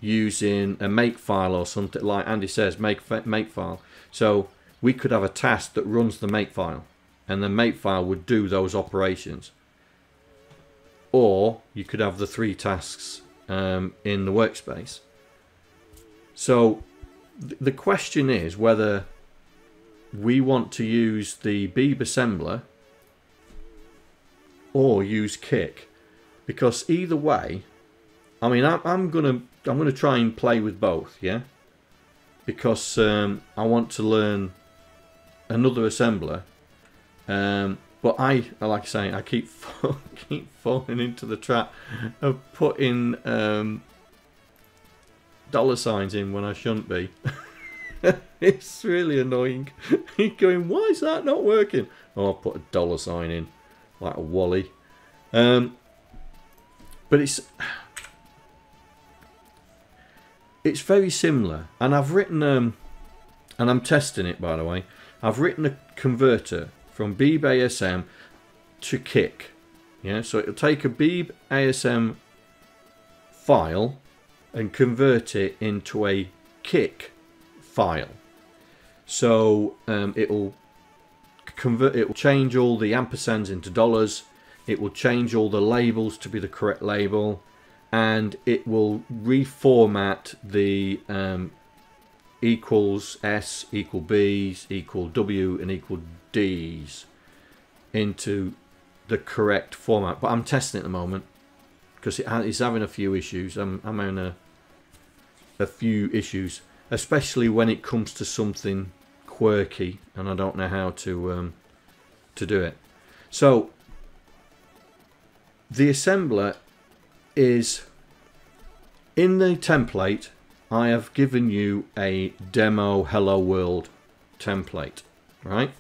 using a makefile or something, like Andy says, make makefile. So we could have a task that runs the makefile, and the makefile would do those operations. Or you could have the three tasks um, in the workspace. So th the question is whether we want to use the BeebAssembler or use Kick, because either way, I mean, I, I'm gonna I'm gonna try and play with both, yeah, because um, I want to learn another assembler. Um, But I, like I say, I keep keep falling into the trap of putting um, dollar signs in when I shouldn't be. It's really annoying. Going, why is that not working? Oh, I put a dollar sign in, like a Wally. Um, but it's it's very similar, and I've written um, and I'm testing it, by the way. I've written a converter from BeebASM to Kick, yeah. So it'll take a BeebASM file and convert it into a Kick file. So um, it'll convert, it will change all the ampersands into dollars. It will change all the labels to be the correct label, and it will reformat the um, equals S, equal B's, equal W, and equal D's into the correct format. But I'm testing it at the moment because it ha it's having a few issues. I'm, I'm having a, a few issues, especially when it comes to something quirky, and I don't know how to um, to do it. So the assembler is in the template. I have given you a demo Hello World template, right?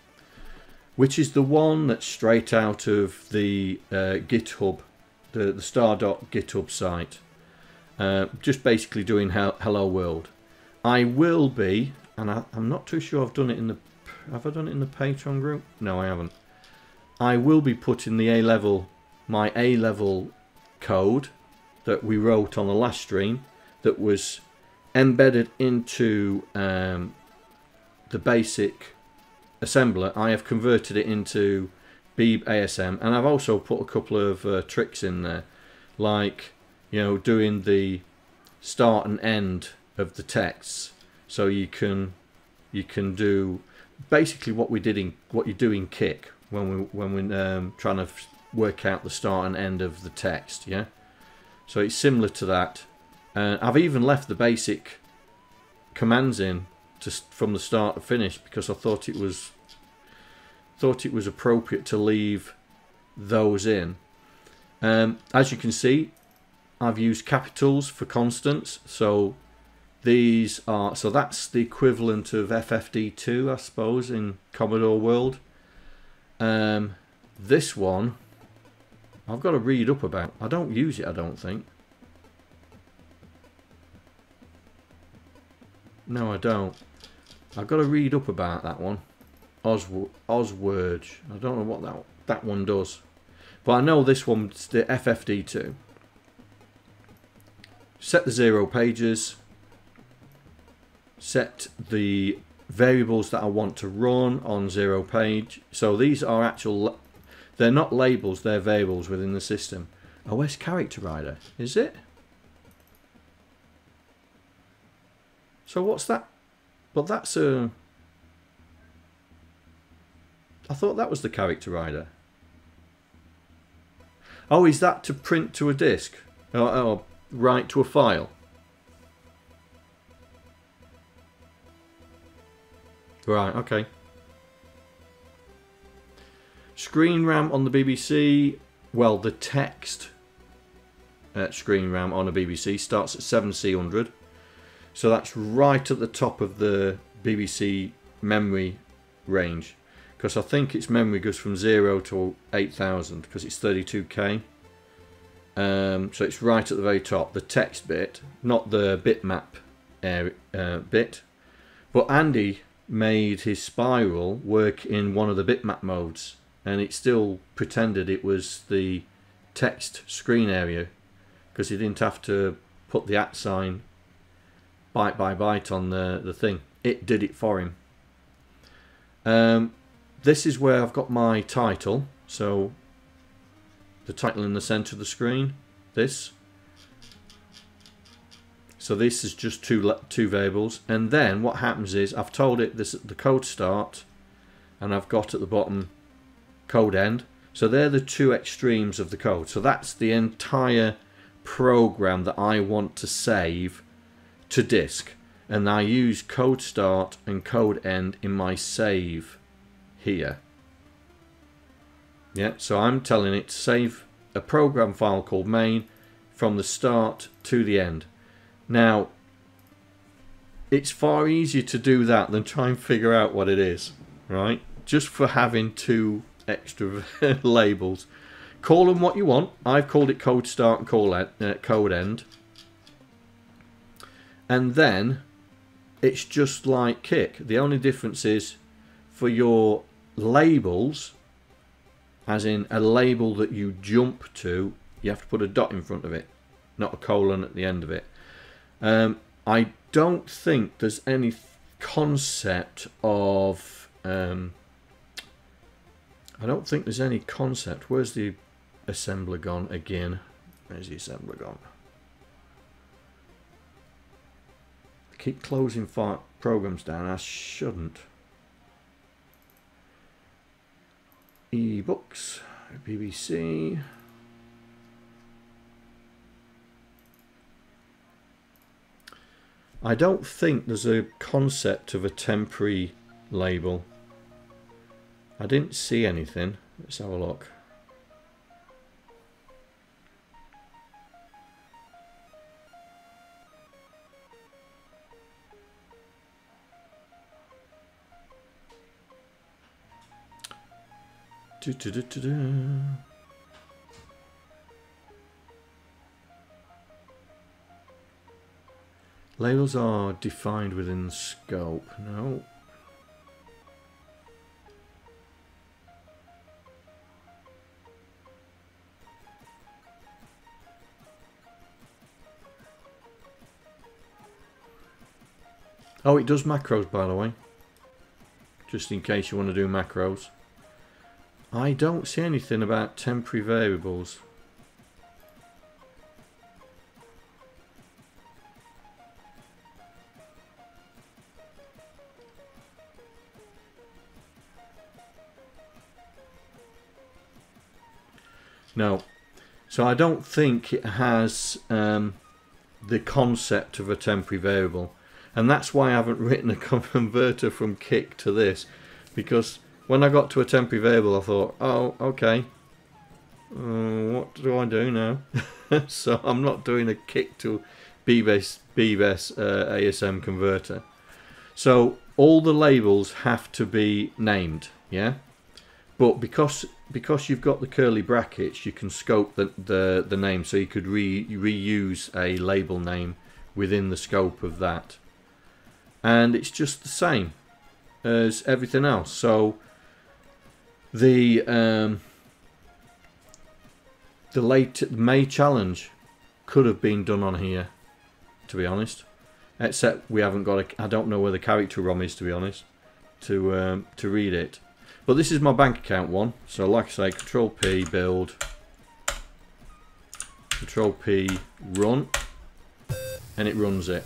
Which is the one that's straight out of the uh, GitHub, the, the star dot GitHub site. Uh, just basically doing he Hello World. I will be, and I, I'm not too sure I've done it in the, have I done it in the Patreon group? No, I haven't. I will be putting the A-level, my A-level code that we wrote on the last stream that was embedded into um, the basic assembler. I have converted it into BeebASM, and I've also put a couple of uh, tricks in there, like, you know, doing the start and end of the texts, so you can you can do basically what we did in what you do in Kick when we when we're um, trying to work out the start and end of the text. Yeah, so it's similar to that. Uh, I've even left the basic commands in to, from the start to finish, because I thought it was thought it was appropriate to leave those in. Um, as you can see, I've used capitals for constants, so these are so that's the equivalent of F F D two, I suppose, in Commodore world. Um, this one I've got to read up about. I don't use it, I don't think. No, I don't. I've got to read up about that one. Oswurge. Oswurge. I don't know what that that one does, but I know this one's the F F D two. Set the zero pages. Set the variables that I want to run on zero page. So these are actual. They're not labels. They're variables within the system. O S character writer. Is it? So what's that? But that's a. I thought that was the character writer. Oh, is that to print to a disk? Or, or write to a file? Right, okay. Screen RAM on the B B C. Well, the text uh, screen RAM on a B B C starts at seven C one hundred. So that's right at the top of the B B C memory range, because I think its memory goes from zero to eight thousand, because it's thirty-two K. Um, so it's right at the very top, the text bit, not the bitmap area, uh, bit. But Andy made his spiral work in one of the bitmap modes, and it still pretended it was the text screen area, because he didn't have to put the at sign byte by byte on the, the thing. It did it for him. Um, this is where I've got my title. So the title in the center of the screen, this. So this is just two, two variables. And then what happens is I've told it this at the code start, and I've got at the bottom code end. So they're the two extremes of the code. So that's the entire program that I want to save to disk, and I use code start and code end in my save here. Yeah, so I'm telling it to save a program file called main from the start to the end. Now, it's far easier to do that than try and figure out what it is, right? Just for having two extra labels. Call them what you want. I've called it code start and call it, uh, code end. And then it's just like Kick. The only difference is for your labels, as in a label that you jump to, you have to put a dot in front of it, not a colon at the end of it. Um, I don't think there's any concept of... Um, I don't think there's any concept. Where's the assembler gone again? Where's the assembler gone? Keep closing file programs down. I shouldn't. Ebooks, B B C. I don't think there's a concept of a temporary label. I didn't see anything. Let's have a look. Do, do, do, do, do. Labels are defined within scope. No. Oh, it does macros, by the way. Just in case you want to do macros. I don't see anything about temporary variables. No. So I don't think it has um, the concept of a temporary variable. And that's why I haven't written a converter from Kick to this. Because when I got to a temporary variable I thought, oh, okay. Uh, what do I do now? So I'm not doing a Kick to B B S, B B S uh, A S M converter. So all the labels have to be named, yeah? But because because you've got the curly brackets, you can scope the the, the name, so you could re, reuse a label name within the scope of that. And it's just the same as everything else. So the um, the late May challenge could have been done on here, to be honest. Except we haven't got a. I don't know where the character ROM is, to be honest, to um, to read it. But this is my bank account one, so like I say, Control P build, Control P run, and it runs it.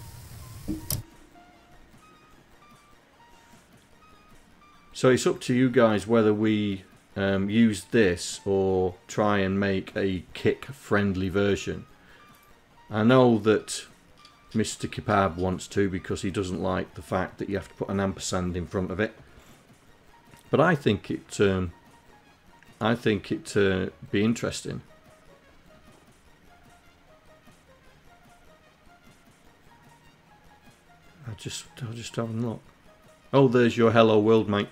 So it's up to you guys whether we um, use this or try and make a Kick friendly version. I know that Mister Kebab wants to because he doesn't like the fact that you have to put an ampersand in front of it. But I think it, um, I think it uh, be interesting. I just, I'll just have a look. Oh, there's your hello world, mate.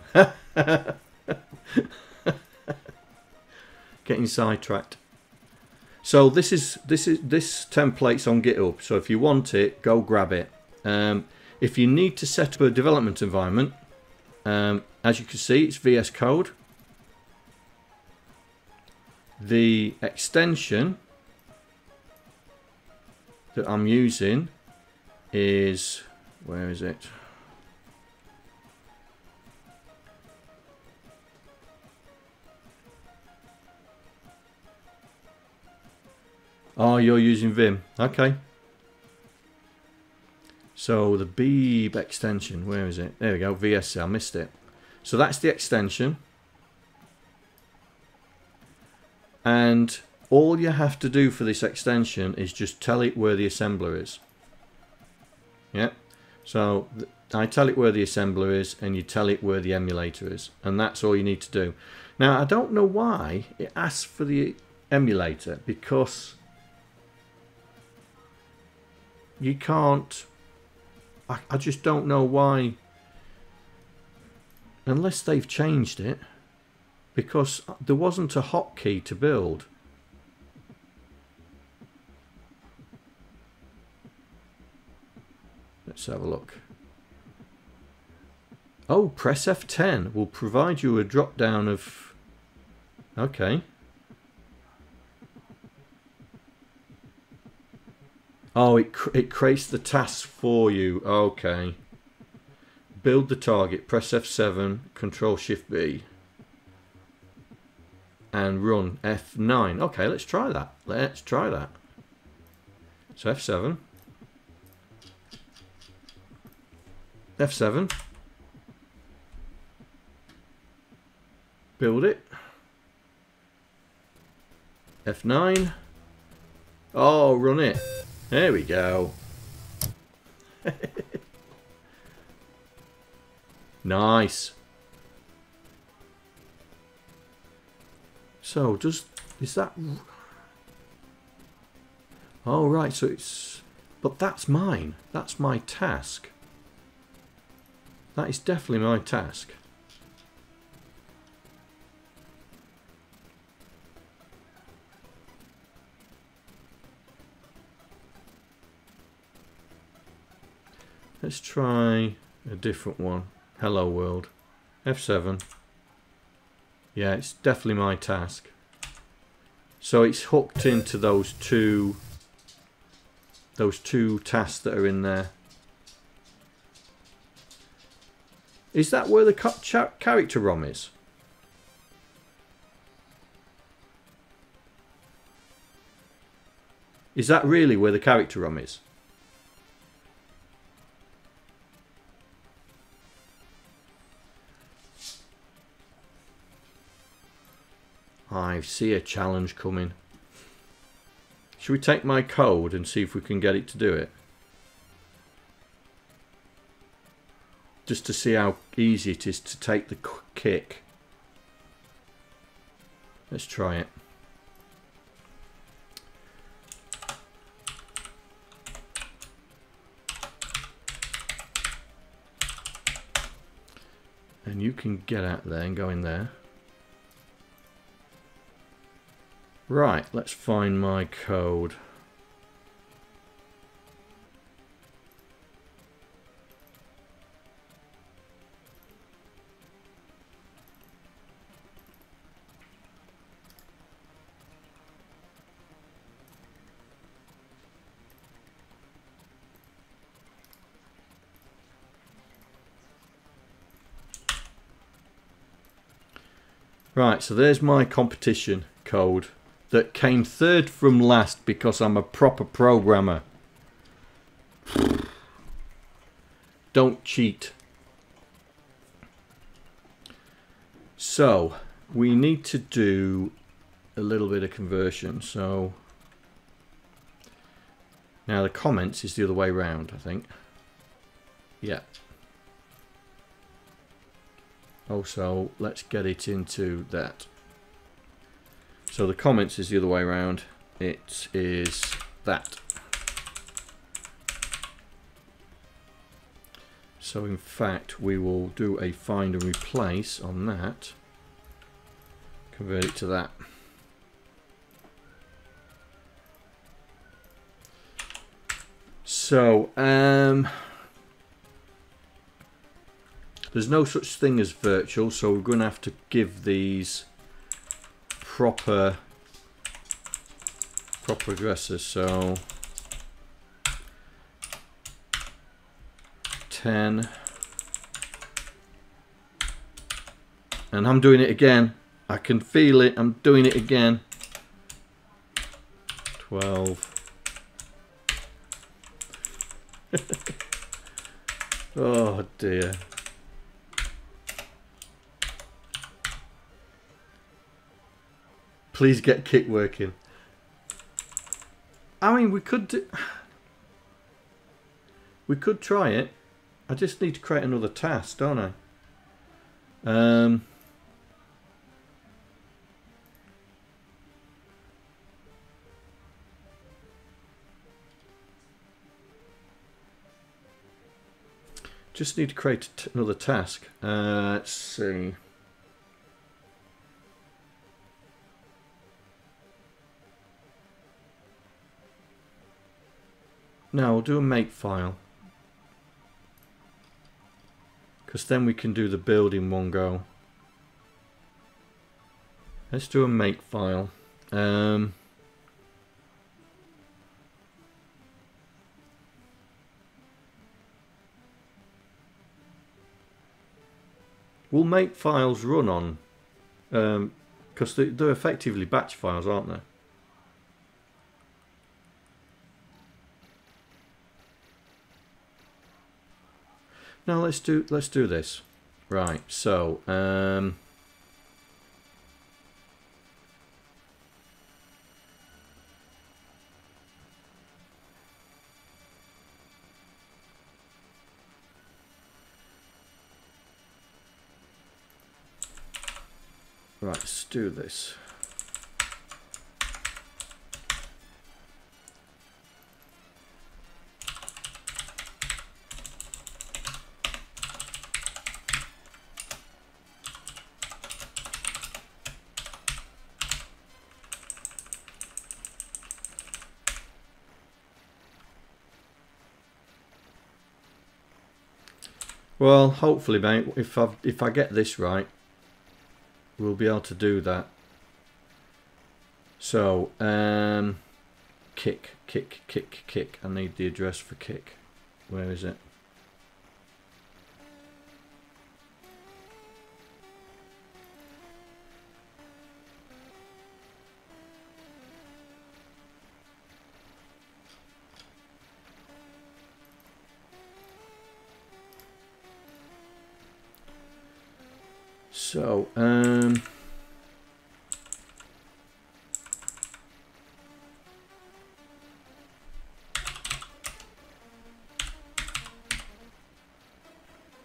Getting sidetracked. So this is this is this template's on GitHub. So if you want it, go grab it. Um, if you need to set up a development environment. Um, as you can see, it's V S Code. The extension that I'm using is, where is it? Oh, you're using Vim. Okay. So the Beeb extension, where is it? There we go, V S C, I missed it. So that's the extension. And all you have to do for this extension is just tell it where the assembler is. Yeah, so I tell it where the assembler is and you tell it where the emulator is. And that's all you need to do. Now, I don't know why it asks for the emulator, because you can't. I just don't know why, unless they've changed it, because there wasn't a hotkey to build. Let's have a look. Oh, press F ten will provide you a drop down of, okay. Oh, it, cr it creates the tasks for you. Okay. Build the target. Press F seven. Control Shift B. And run F nine. Okay, let's try that. Let's try that. So F seven. F seven. Build it. F nine. Oh, run it. There we go. Nice. So, just is that? Oh, right. So it's, but that's mine. That's my task. That is definitely my task. Let's try a different one. Hello world. F seven. Yeah, it's definitely my task. So it's hooked into those two those two tasks that are in there. Is that where the character ROM is? Is that really where the character ROM is? I see a challenge coming. Should we take my code and see if we can get it to do it? Just to see how easy it is to take the kick. Let's try it. And you can get out there and go in there. Right, let's find my code. Right, so there's my competition code that came third from last because I'm a proper programmer. Don't cheat. So, we need to do a little bit of conversion. So, now the comments is the other way around, I think. Yeah. Also, let's get it into that. So the comments is the other way around. It is that. So in fact, we will do a find and replace on that. Convert it to that. So, um... there's no such thing as virtual, so we're going to have to give these proper proper addresses. So ten, and I'm doing it again. I can feel it. I'm doing it again. twelve. Oh dear. Please get kick working. I mean, we could do, we could try it. I just need to create another task, don't I? Um, just need to create t another task. Uh, let's see. No, we'll do a make file, because then we can do the build in one go. Let's do a make file. Um, we'll make files run on, um, because they're effectively batch files, aren't they? Now let's do let's do this. Right, so um, right, let's do this. Well, hopefully, mate, if I if I get this right, we'll be able to do that. So, um, kick, kick, kick, kick. I need the address for kick. Where is it? So, um,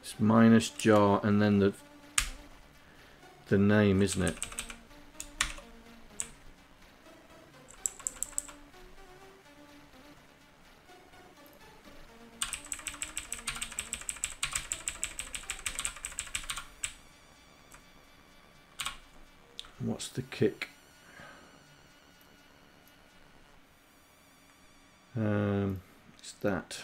it's minus jar and then the the name, isn't it? What's the kick? Um, it's that.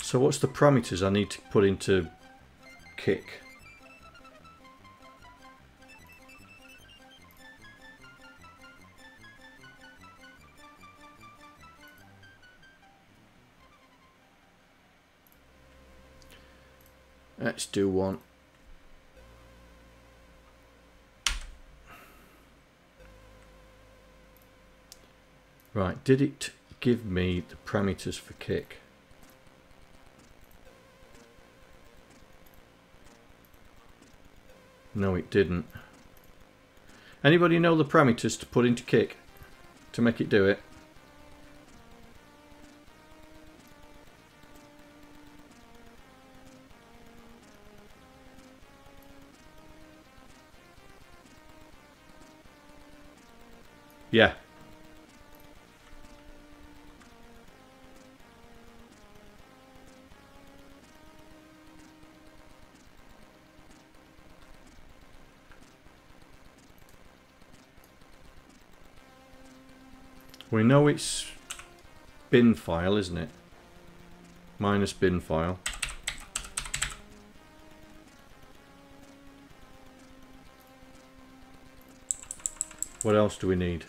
So what's the parameters I need to put into kick? Let's do one. Right, did it give me the parameters for kick? No, it didn't. Anybody know the parameters to put into kick to make it do it? Yeah. We know it's bin file, isn't it? Minus bin file. What else do we need?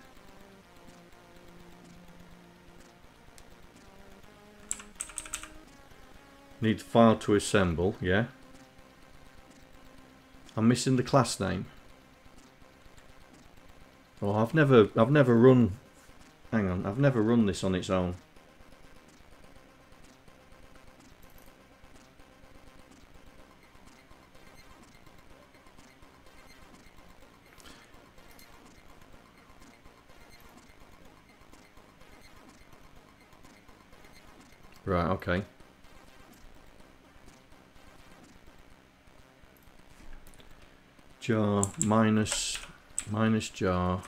Need file to assemble, yeah. I'm missing the class name. Oh, I've never, I've never run. Hang on, I've never run this on its own. Right, okay. Jar minus minus jar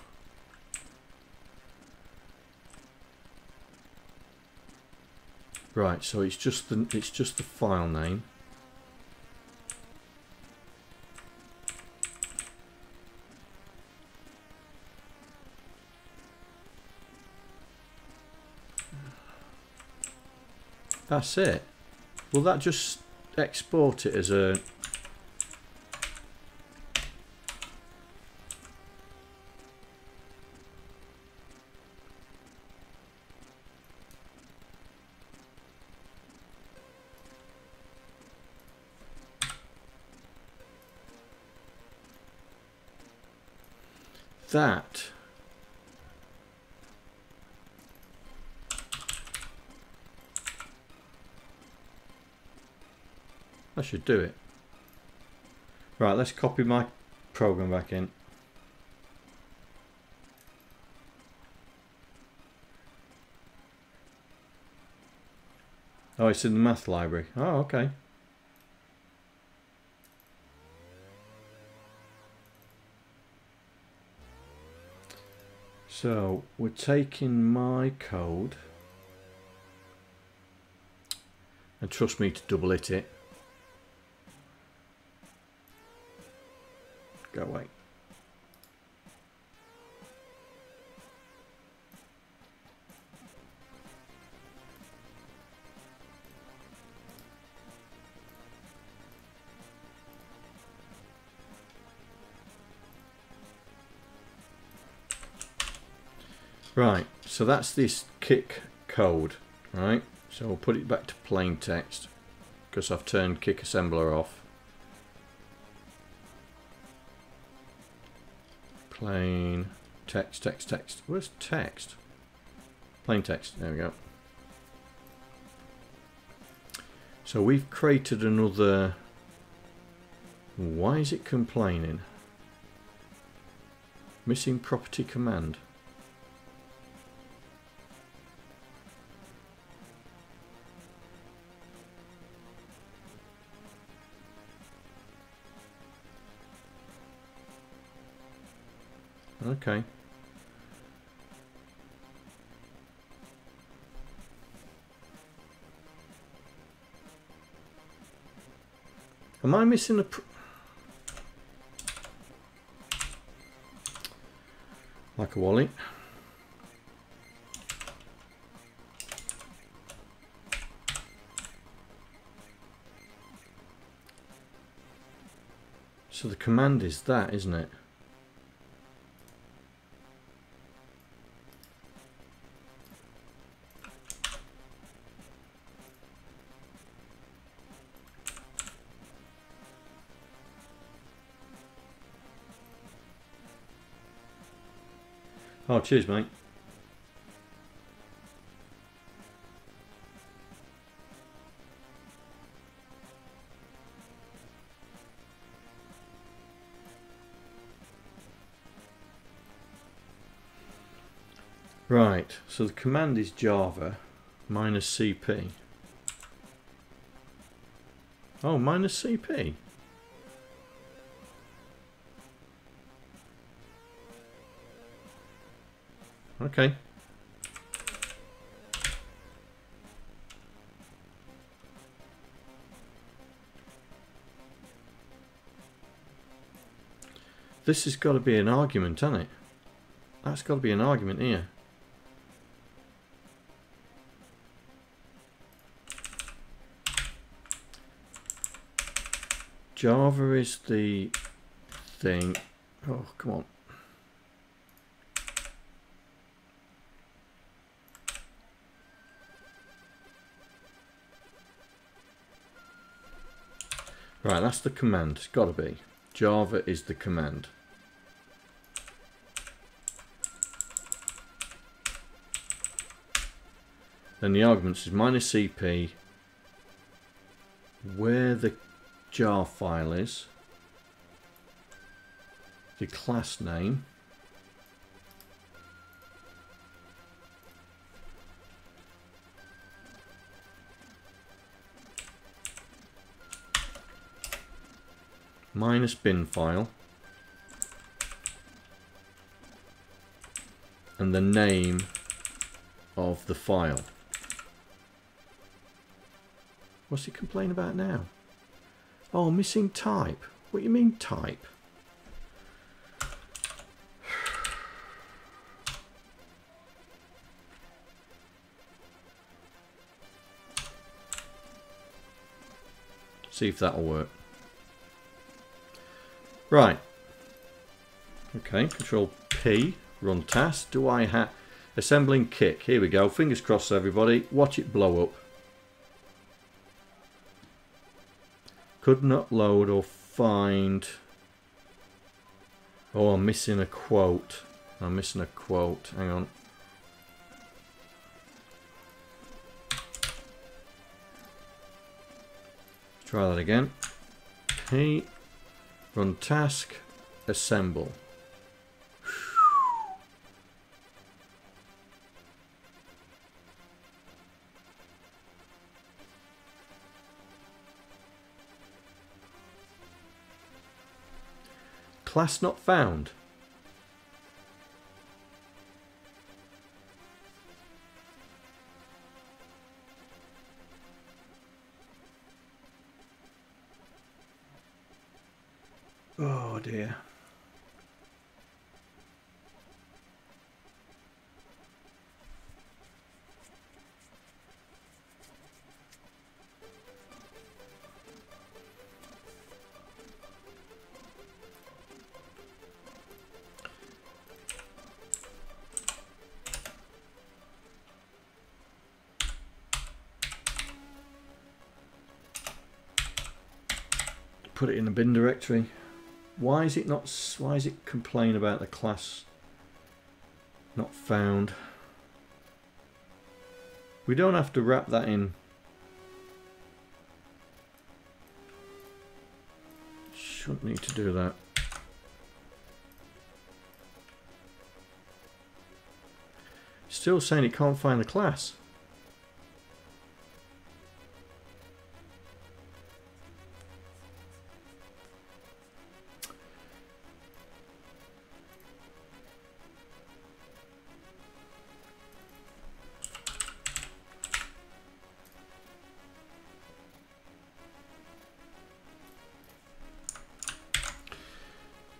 right, so it's just the it's just the file name. That's it. Will that just export it as a that I should do it. Right, let's copy my program back in. Oh, it's in the math library. Oh, okay. So we're taking my code, and trust me to double it it. Go away. Right, so that's this kick code, right? So we'll put it back to plain text because I've turned Kick Assembler off. Plain text, text, text. Where's text? plain text. There we go. So we've created another. Why is it complaining? Missing property command. Okay. Am I missing a pr like a wallet? So the command is that, isn't it? Oh, cheers, mate. Right, so the command is Java minus C P. Oh, minus C P. Okay. This has got to be an argument, hasn't it? That's got to be an argument here. Java is the thing. Oh, come on. Right, that's the command. It's got to be. Java is the command. Then the arguments is minus C P, where the jar file is, the class name, minus bin file, and the name of the file. What's he complaining about now? Oh, missing type. What do you mean type? See if that'll work. Right. Okay, control P, run task. Do I have assembling kick? Here we go. Fingers crossed, everybody. Watch it blow up. Could not load or find. Oh, I'm missing a quote. I'm missing a quote. Hang on. Let's try that again. P. Run task, assemble. Class not found. Oh dear. Put it in the bin directory. Why is it not? Why is it complain about the class not found? We don't have to wrap that in. Shouldn't need to do that. Still saying it can't find the class.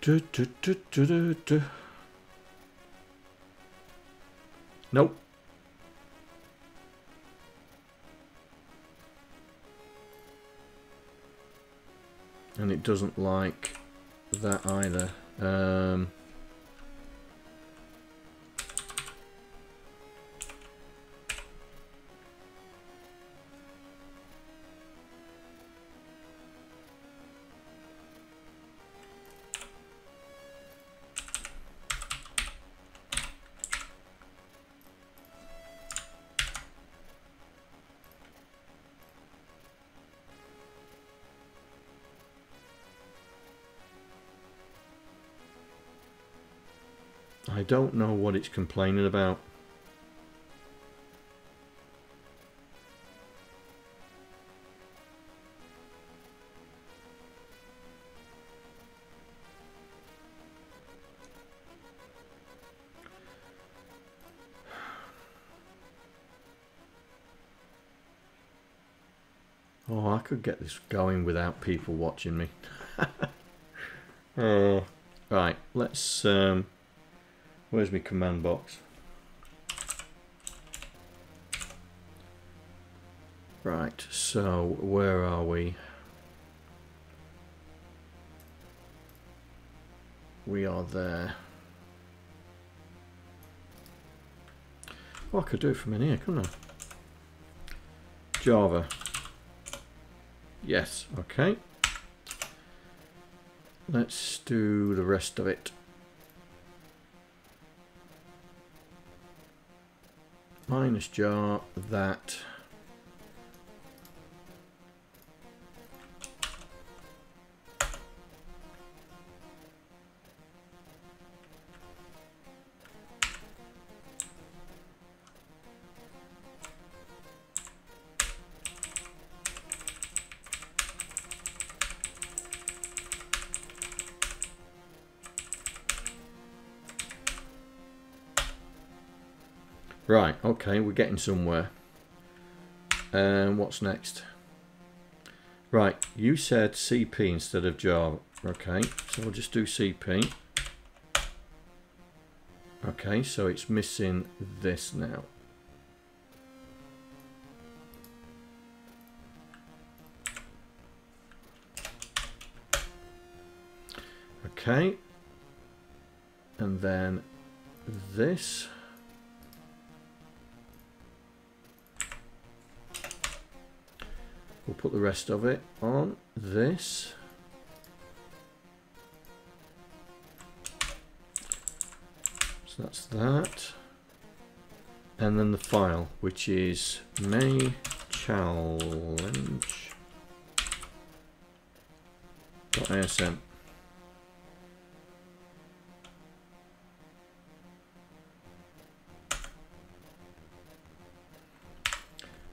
Du, du, du, du, du, du. Nope. And it doesn't like that either. Um, I don't know what it's complaining about. Oh, I could get this going without people watching me. uh, right, let's... Um, Where's my command box? Right, so where are we? We are there. Well, I could do it from in here, couldn't I? Java. Yes, okay. Let's do the rest of it. Minus jar that. Right, okay, we're getting somewhere. Um, what's next? Right, you said C P instead of Java. Okay, so we'll just do C P. Okay, so it's missing this now. Okay. And then this. We'll put the rest of it on this. So that's that. And then the file, which is may challenge .asm.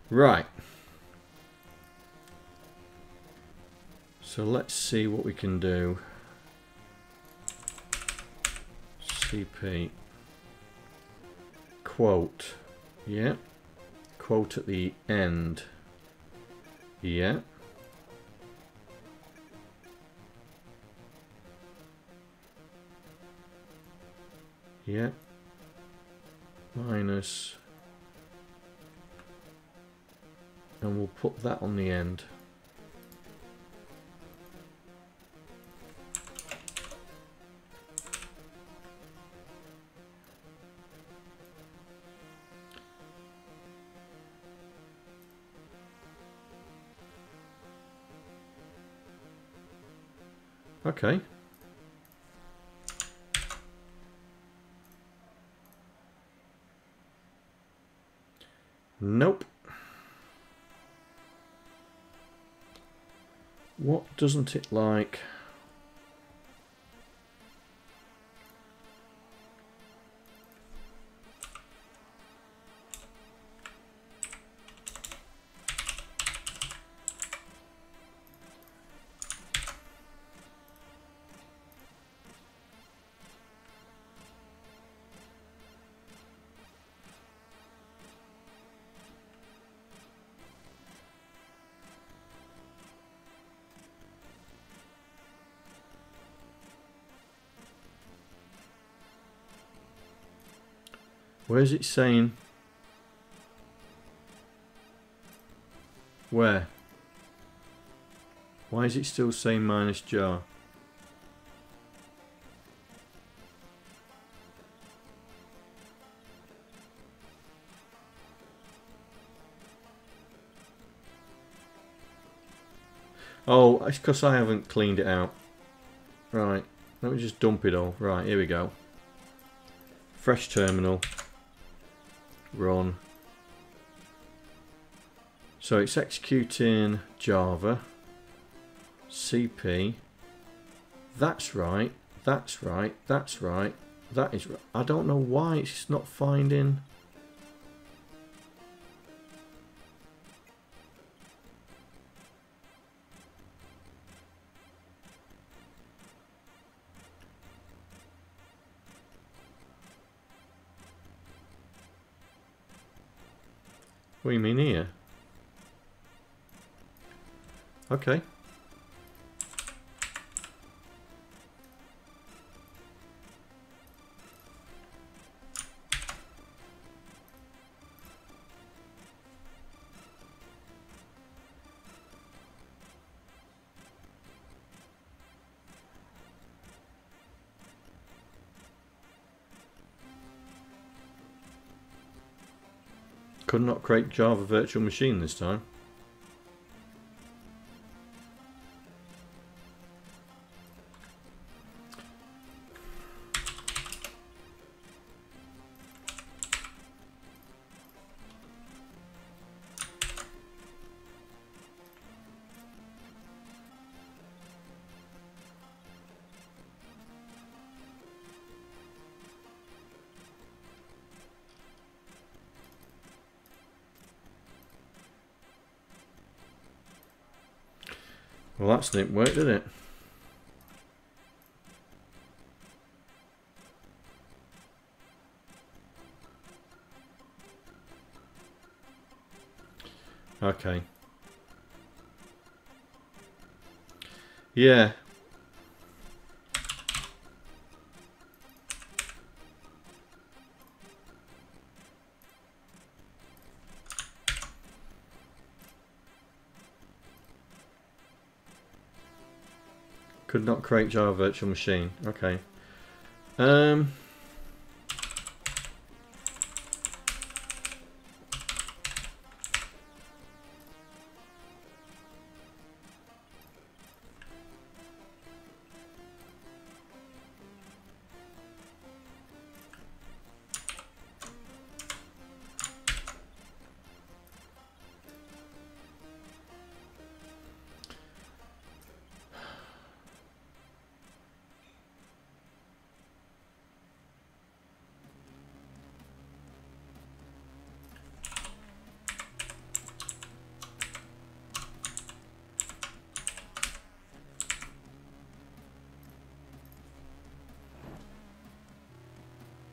Right. So let's see what we can do. C P quote, yeah, quote at the end, yeah. Yeah, minus, and we'll put that on the end. Okay. Nope. What doesn't it like? Where is it saying? Where? Why is it still saying minus jar? Oh, it's because I haven't cleaned it out. Right, let me just dump it all. Right, here we go. Fresh terminal. Run. So it's executing Java, C P, that's right, that's right, that's right, that is right. I don't know why it's not finding. What do you mean here? Okay. Could not create Java virtual machine this time. Well, that didn't work, did it? Okay. Yeah. Could not create Java virtual machine. Okay. Um,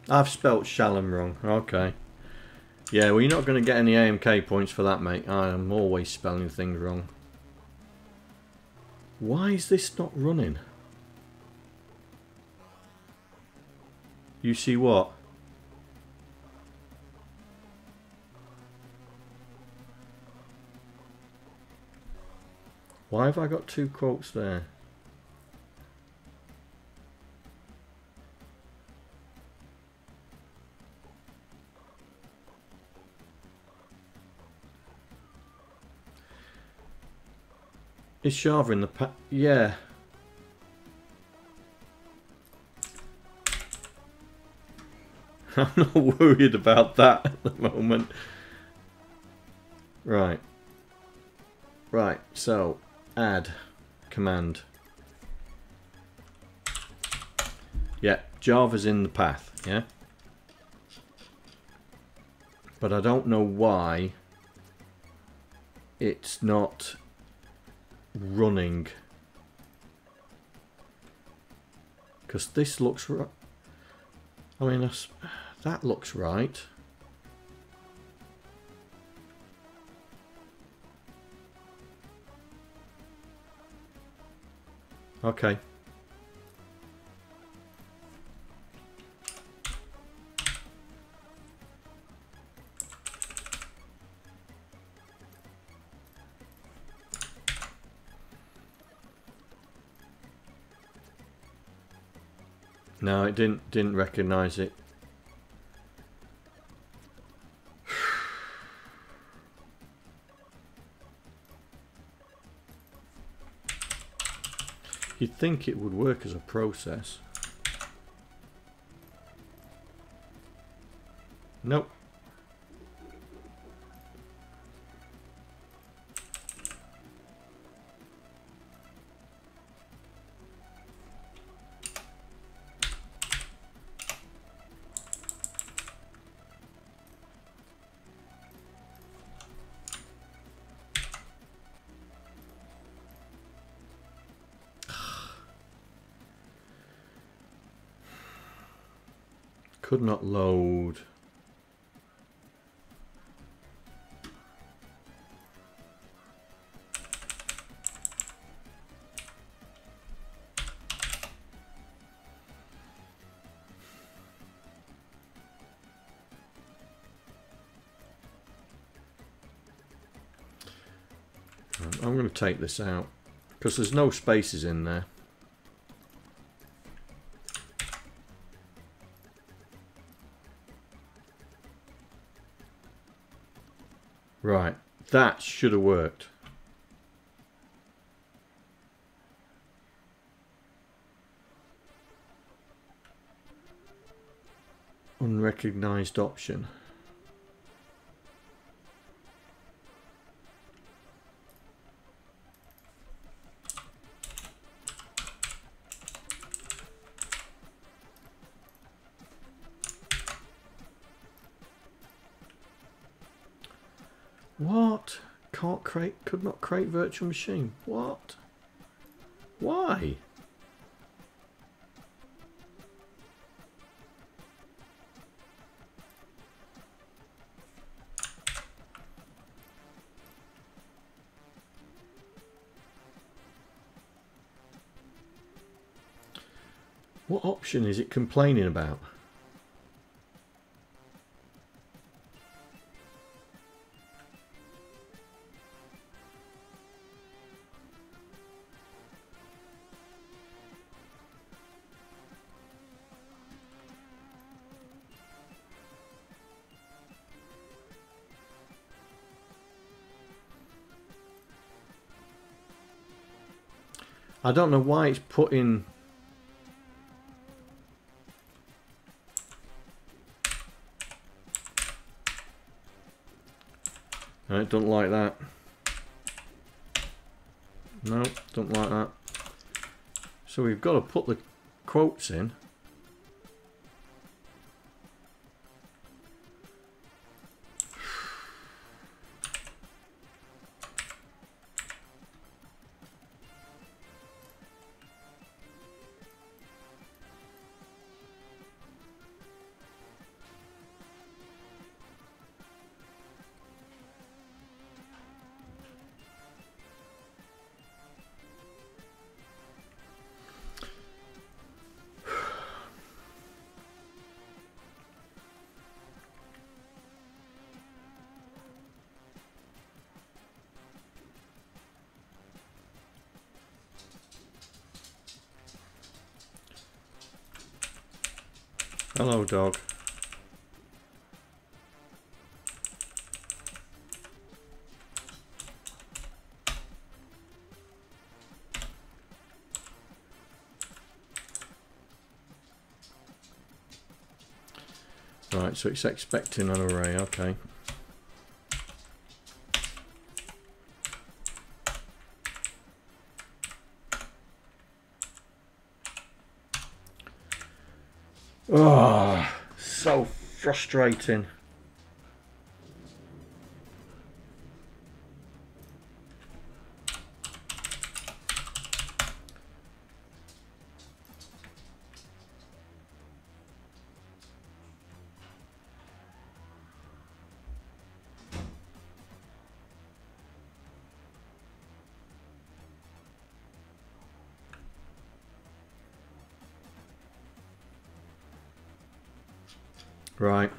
I've spelt Shallan wrong. Okay. Yeah, well, you're not going to get any A M K points for that, mate. I am always spelling things wrong. Why is this not running? You see what? Why have I got two quotes there? Is Java in the pa- yeah. I'm not worried about that at the moment. Right. Right, so add command. Yeah, Java's in the path, yeah? But I don't know why it's not running. Because this looks right. I mean, that looks right. Okay. No, it didn't didn't recognize it. You'd think it would work as a process. Nope. Could not load. I'm going to take this out because there's no spaces in there. Right, that should have worked. Unrecognized option. Could not create virtual machine. What? Why? What option is it complaining about? I don't know why it's put in. No, it don't like that. No, don't like that. So we've got to put the quotes in. Hello, dog. Right, so it's expecting an array, okay. Oh, so frustrating. Right,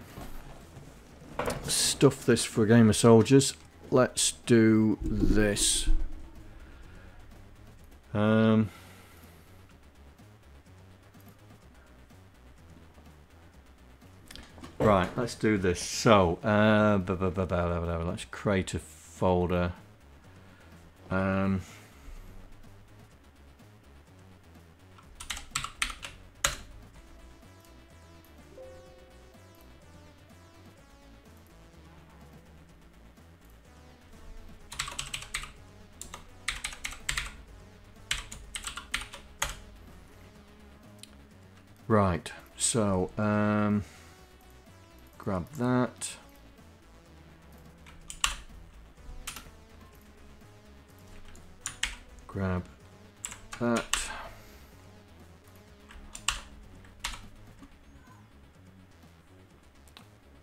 stuff this for a game of soldiers. Let's do this. Um, right, let's do this. So, uh, blah, blah, blah, blah, blah, blah. Let's create a folder. Um, Right, so um, grab that. Grab that.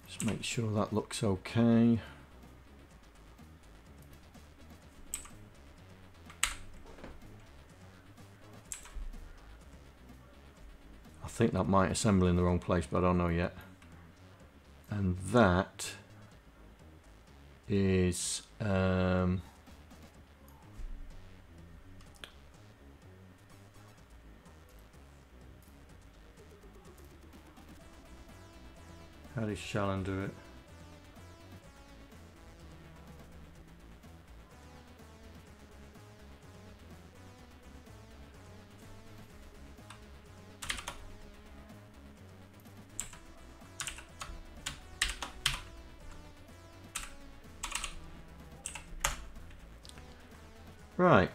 Just make sure that looks okay. I think that might assemble in the wrong place, but I don't know yet. And that is um, how does Shallan do it? Right.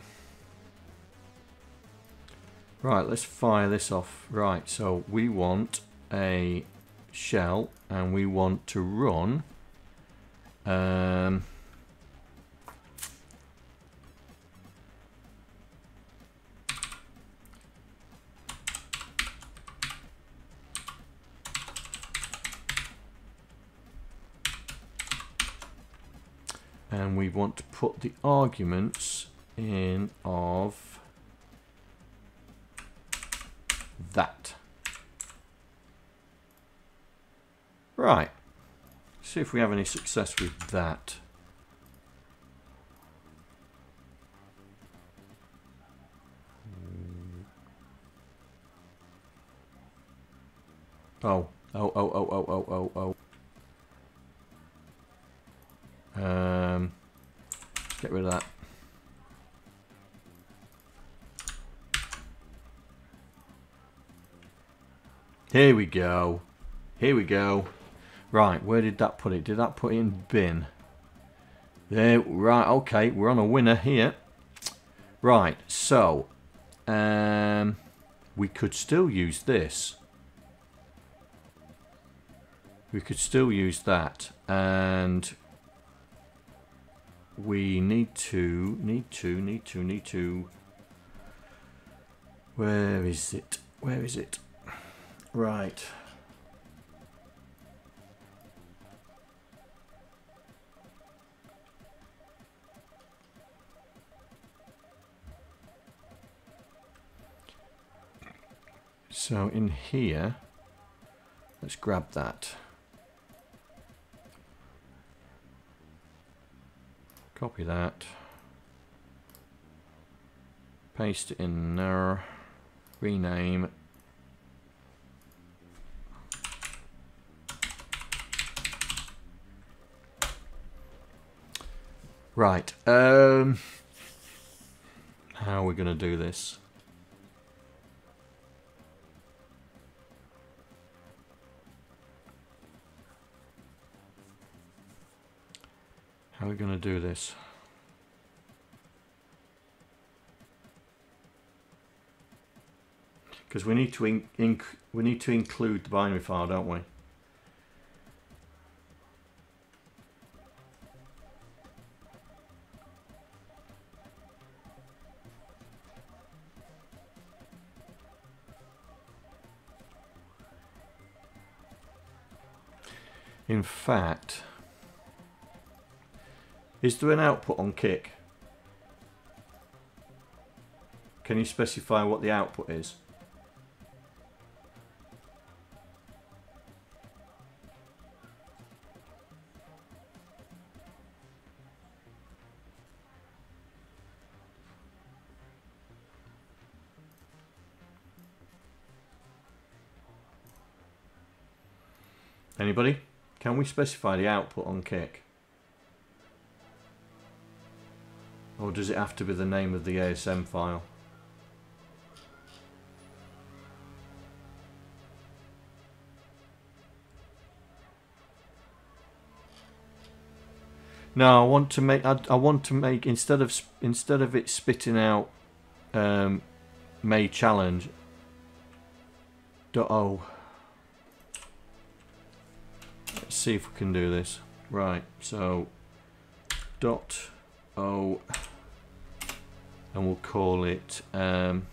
Right, let's fire this off. Right, so we want a shell and we want to run um, and we want to put the arguments in of that. Right, see if we have any success with that. Oh, oh, oh, oh, oh, oh, oh, oh. Um, get rid of that. Here we go. Here we go. Right, where did that put it? Did that put it in bin? There, right, okay, we're on a winner here. Right, so um, we could still use this. We could still use that. And we need to, need to, need to, need to. Where is it? Where is it? Right. So in here, let's grab that. Copy that. Paste it in there. Rename. Right, um, how are we going to do this? How are we going to do this? because we need to in, in, we need to include the binary file, don't we? In fact, is there an output on Kick? Can you specify what the output is? Anybody? Can we specify the output on Kick? Or does it have to be the name of the A S M file? No, I want to make. I, I want to make instead of instead of it spitting out um, may challenge. .o. Let's see if we can do this. Right, so dot o, and we'll call it um,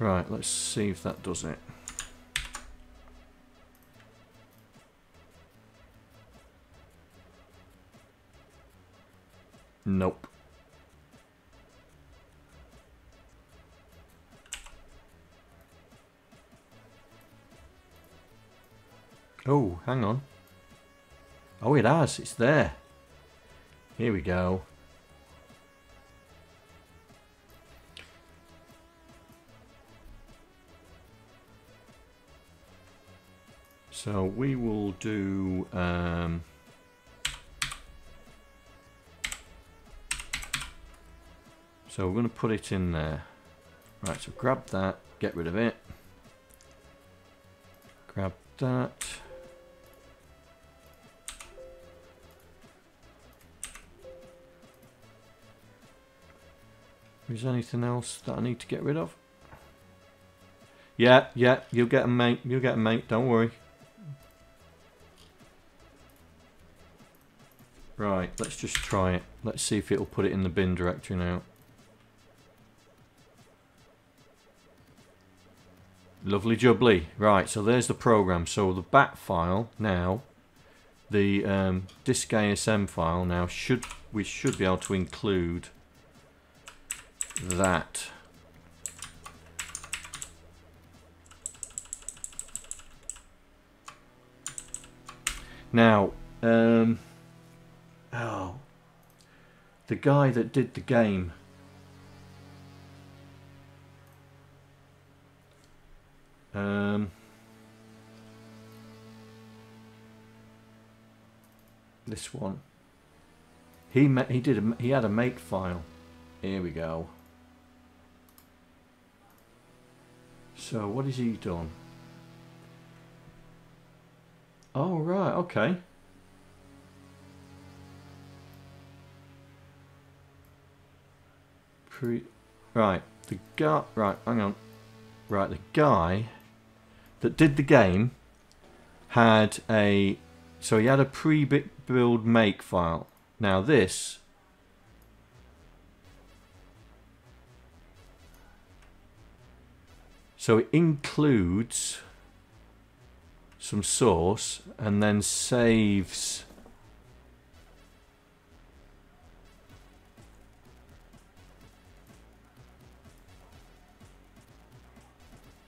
right, let's see if that does it. Nope. Oh, hang on. Oh, it has. It's there. Here we go. So we will do... Um, so we're going to put it in there. Right, so grab that. Get rid of it. Grab that. Is there anything else that I need to get rid of? Yeah, yeah, you'll get a mate, you'll get a mate, don't worry. Right, let's just try it. Let's see if it'll put it in the bin directory now. Lovely jubbly. Right, so there's the program. So the bat file now, the um, disk A S M file now, should we should be able to include that. Now, um, oh, the guy that did the game, um, this one, he ma he did a, he had a make file. Here we go. So what has he done? Oh right, okay. Pre right, the guy right, hang on. Right, the guy that did the game had a so he had a pre-bit build make file. Now this so it includes some source and then saves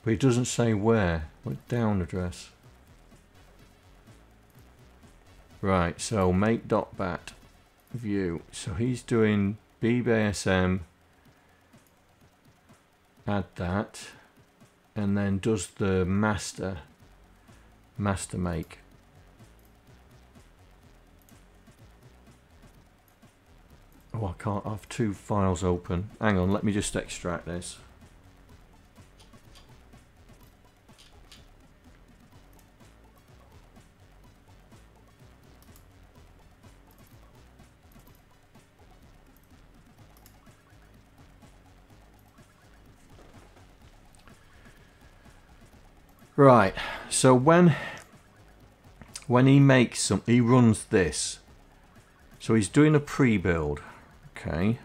but it doesn't say where, what down address. Right, so make.bat view. So he's doing BBASM, add that, and then does the master master make. Oh, I can't, I have two files open. Hang on, let me just extract this. Right, so when when he makes some, he runs this. So he's doing a pre-build, okay.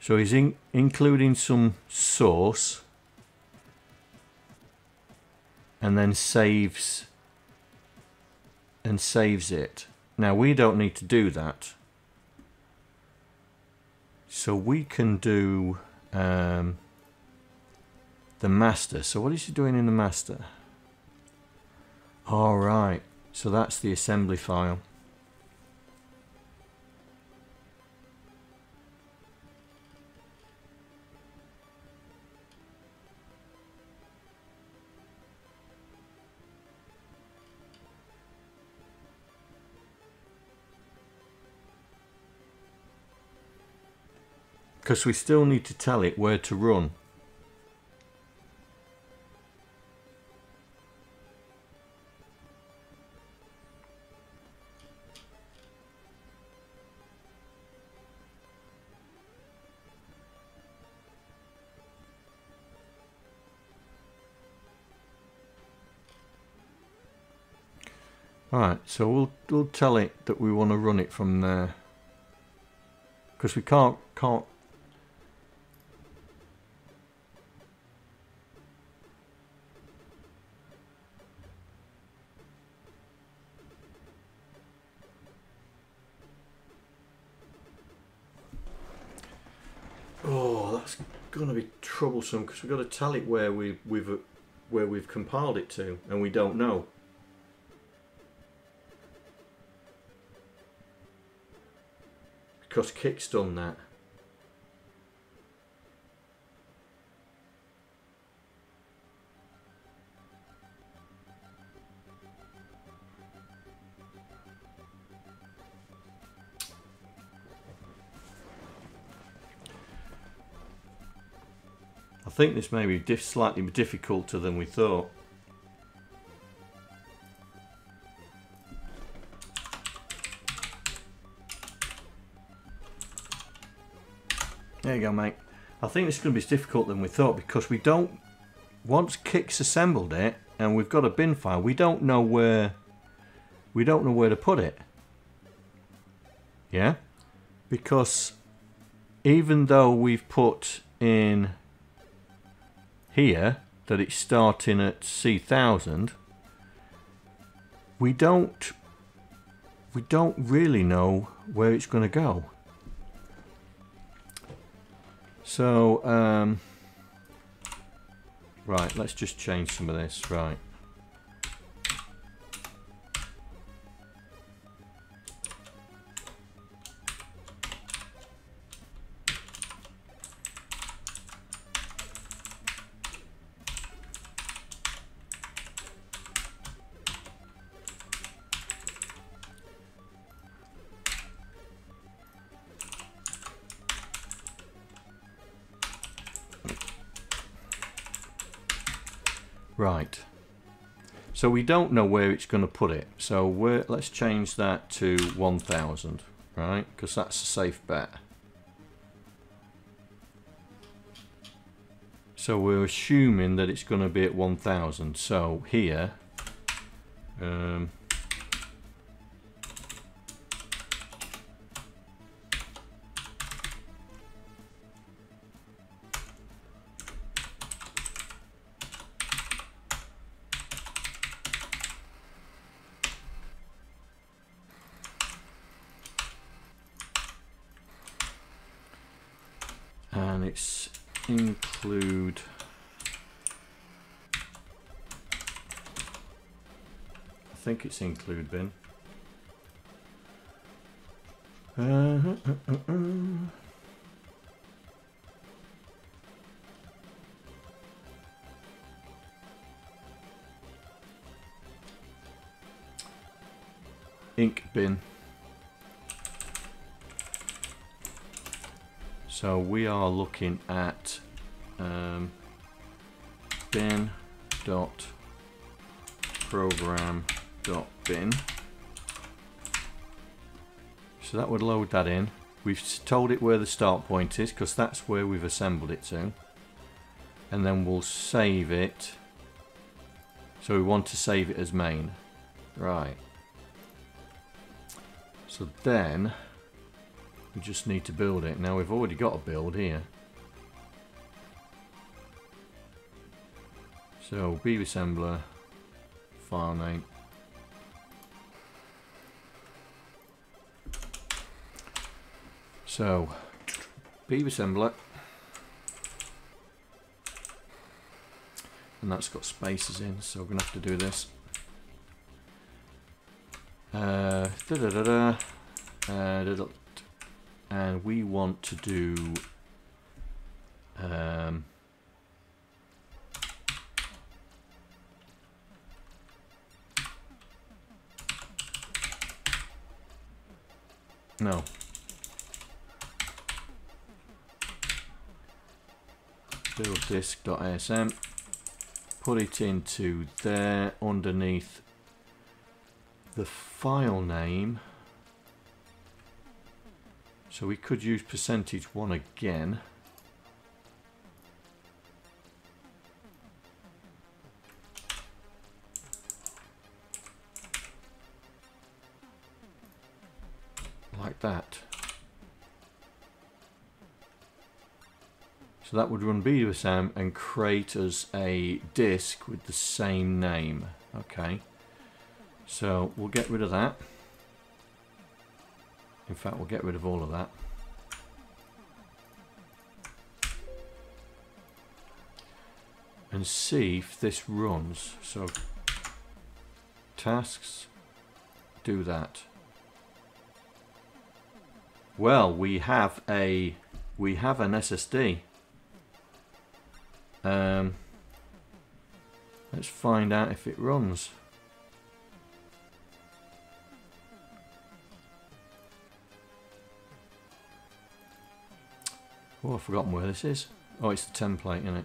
So he's in, including some source, and then saves and saves it. Now we don't need to do that, so we can do um, the master. So what is he doing in the master? All right, so that's the assembly file. Because we still need to tell it where to run. All right, so we'll we'll tell it that we want to run it from there, because we can't can't. Troublesome, because we've got to tell it where we, we've where we've compiled it to, and we don't know. Because Kick's done that. I think this may be diff slightly difficult than we thought. There you go, mate. I think this is going to be difficult than we thought, because we don't, once Kick's assembled it and we've got a bin file, we don't know where we don't know where to put it. Yeah, because even though we've put in here that it's starting at C one thousand, we don't we don't really know where it's going to go. So um, right, let's just change some of this. Right, Right, so we don't know where it's going to put it, so we're, let's change that to one thousand, right, because that's a safe bet. So we're assuming that it's going to be at one thousand, so here, um, include bin. Uh, uh, uh, uh, uh. Ink bin. So we are looking at um, bin dot program dot bin. So that would load that in. We've told it where the start point is, because that's where we've assembled it to, and then we'll save it So we want to save it as main. Right. So then we just need to build it. Now we've already got a build here. So BeebAssembler, file name. So BeebAssembler, and that's got spaces in, so we're gonna have to do this. Uh, da da da da, uh, da, da. And we want to do um, no. Build disk.asm, put it into there underneath the file name. So we could use percentage one again. Like that. So that would run BeebAssembler and create us a disk with the same name. Okay. So we'll get rid of that. In fact, we'll get rid of all of that. And see if this runs. So tasks, do that. Well, we have a we have an S S D. Um let's find out if it runs. Oh, I've forgotten where this is. Oh, it's the template, isn't it?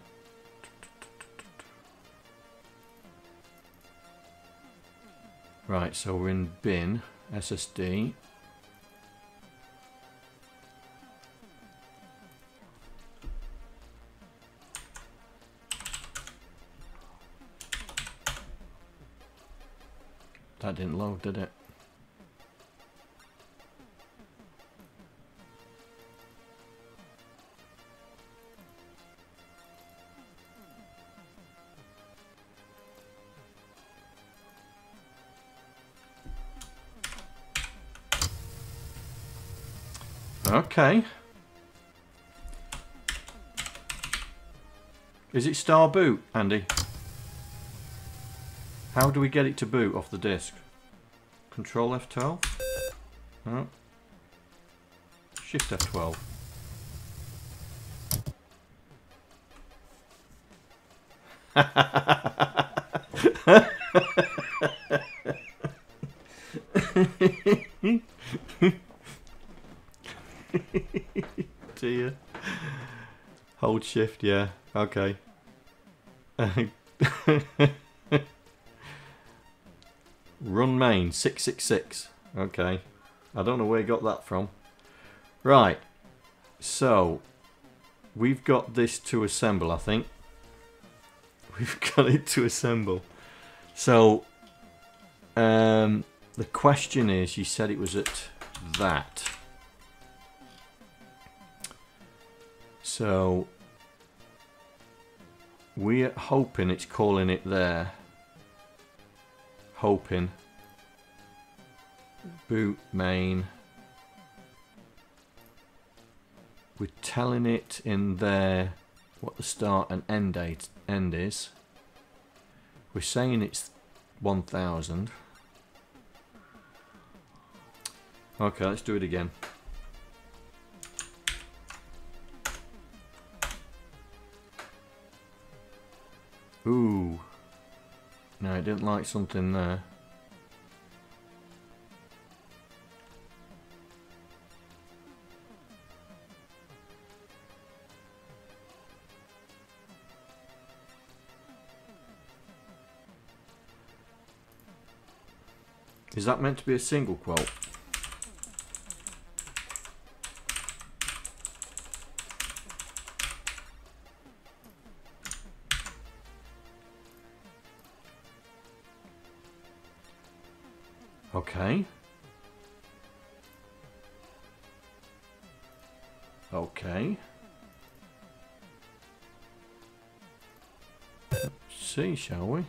Right, so we're in bin, S S D. That didn't load, did it? Okay. Is it star boot, Andy? How do we get it to boot off the disk? Control F twelve? No. Shift F twelve. Hold shift, yeah, okay. Run main six six six. Okay, I don't know where you got that from. Right, so we've got this to assemble. I think we've got it to assemble. So um, the question is, you said it was at that. So we're hoping it's calling it there. Hoping. Boot main. We're telling it in there what the start and end date end is. We're saying it's one thousand. Okay, let's do it again. Ooh, no, I didn't like something there. Is that meant to be a single quote? Okay. Okay. Let's see, shall we?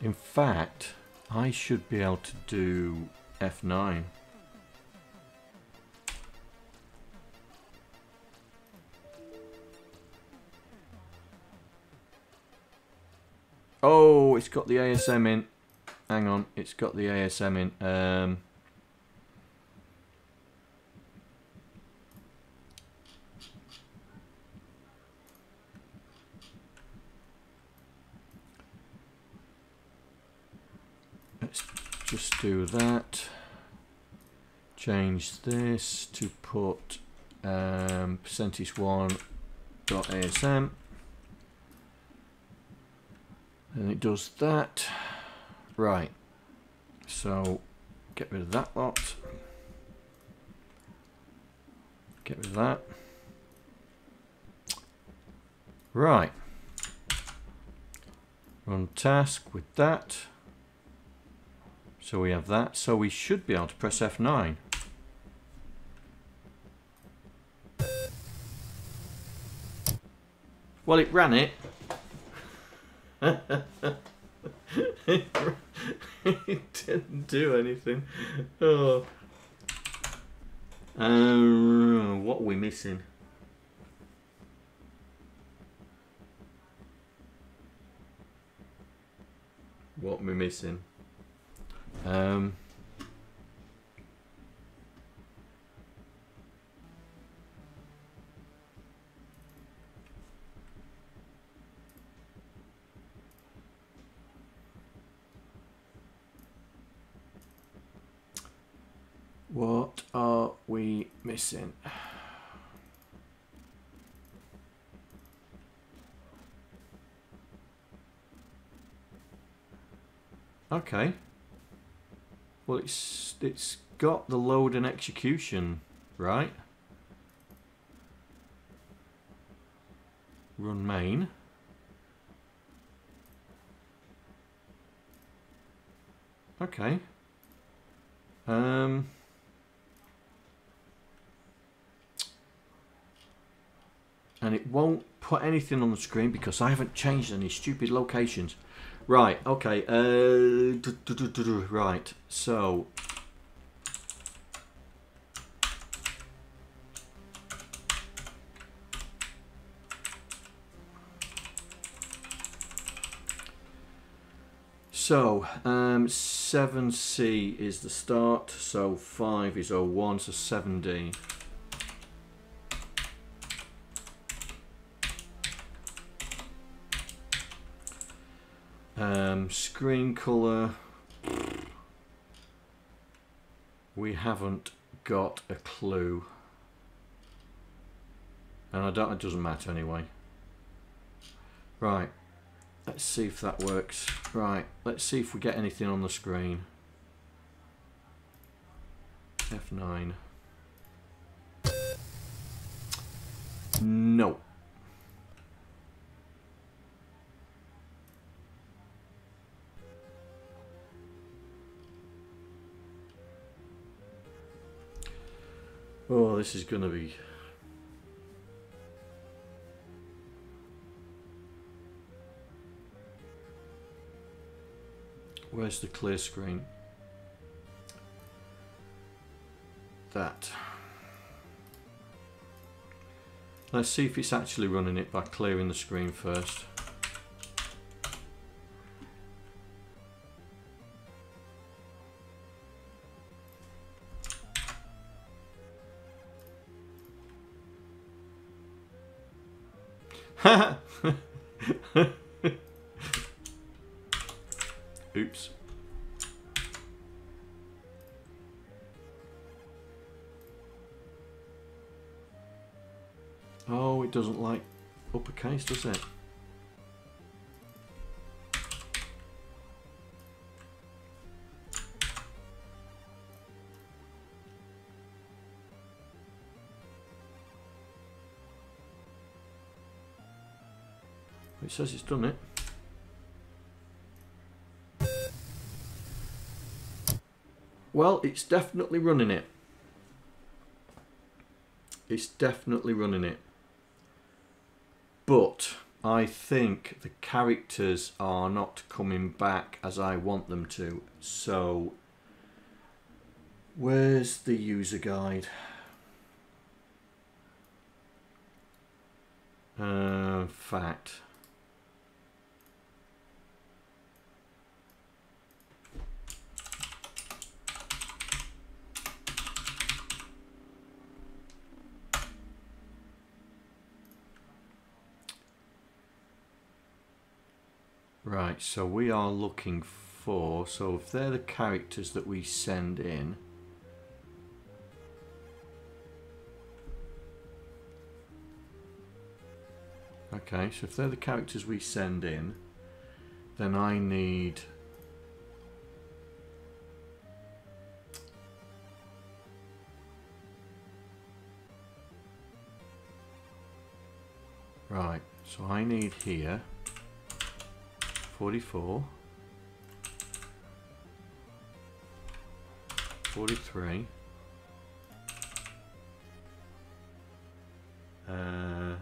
In fact, I should be able to do F nine. Oh, it's got the A S M in. Hang on, it's got the A S M in. Um, let's just do that. Change this to put um, percentage one dot A S M. And it does that. Right. So get rid of that lot. Get rid of that. Right. Run task with that. So we have that. So we should be able to press F nine. Well, it ran it. It didn't do anything. Oh. Um, what are we missing? What are we missing? Um. What are we missing? Okay. Well, it's it's got the load and execution, right? Run main. Okay. Um. And it won't put anything on the screen because I haven't changed any stupid locations. Right, okay. Uh, do, do, do, do, do. Right, so. So, um, seven C is the start, so five is oh one, so seven D. Um, screen colour, we haven't got a clue, and I don't, it doesn't matter anyway. Right, let's see if that works. Right, let's see if we get anything on the screen. F nine. No. Oh, this is gonna be. Where's the clear screen? That. Let's see if it's actually running it by clearing the screen first. Oops. Oh, it doesn't like uppercase, does it? It says it's done it. Well, it's definitely running it. It's definitely running it. But I think the characters are not coming back as I want them to. So where's the user guide? Uh, fact. Right, so we are looking for, so if they're the characters that we send in, okay, so if they're the characters we send in, then I need right, so I need here forty-four, forty-three, uh,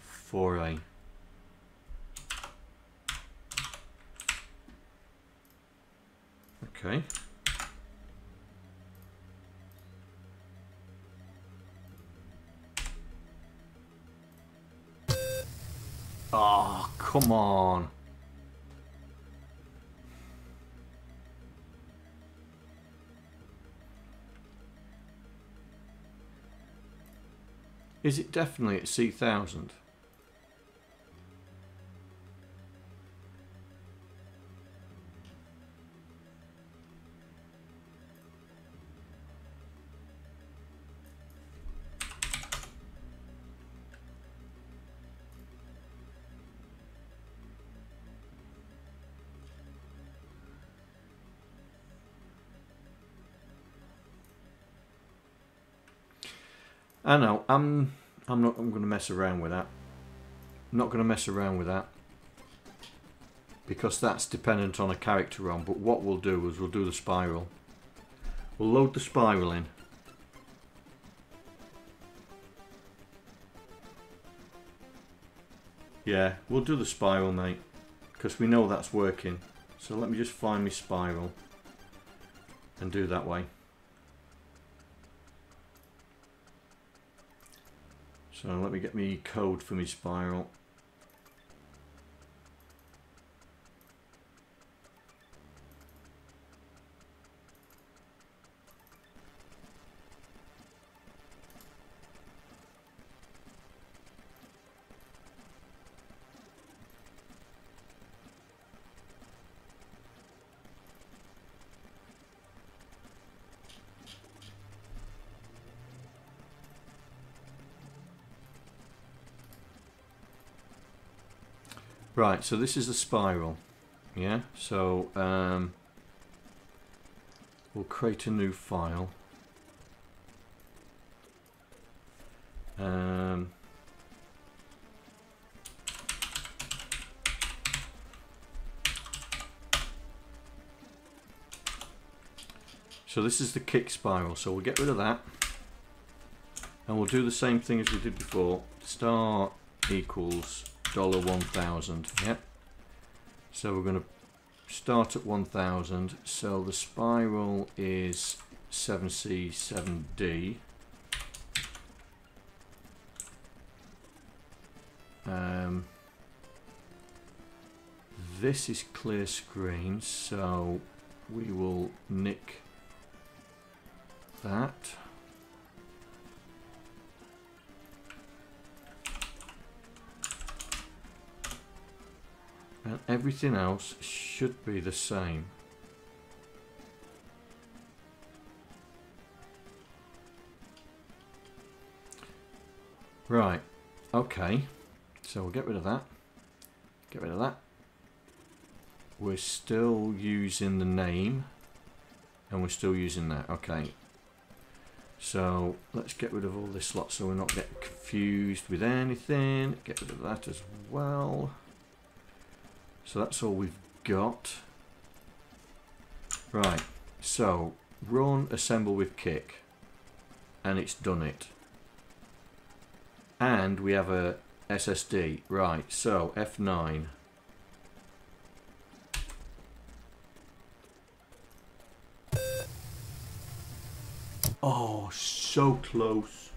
four A. Okay. Oh, come on. Is it definitely at C one thousand? I know, I'm I'm not I'm gonna mess around with that. I'm not gonna mess around with that. Because that's dependent on a character ROM, but what we'll do is we'll do the spiral. We'll load the spiral in. Yeah, we'll do the spiral, mate. Because we know that's working. So let me just find my spiral and do that way. So let me get me code for my spiral. Right, so this is the spiral, yeah, so um, we'll create a new file. Um, so this is the kick spiral, so we'll get rid of that and we'll do the same thing as we did before. Star equals dollar one thousand, yep. So we're going to start at one thousand, so the spiral is seven C, seven D. Um, this is clear screen, so we will nick that. And everything else should be the same. Right, okay, so we'll get rid of that, get rid of that. We're still using the name and we're still using that, okay. So let's get rid of all this lot so we're not getting confused with anything. Get rid of that as well. So that's all we've got. Right, so run assemble with kick, and it's done it. And we have a S S D. Right, so F nine. Oh, so close.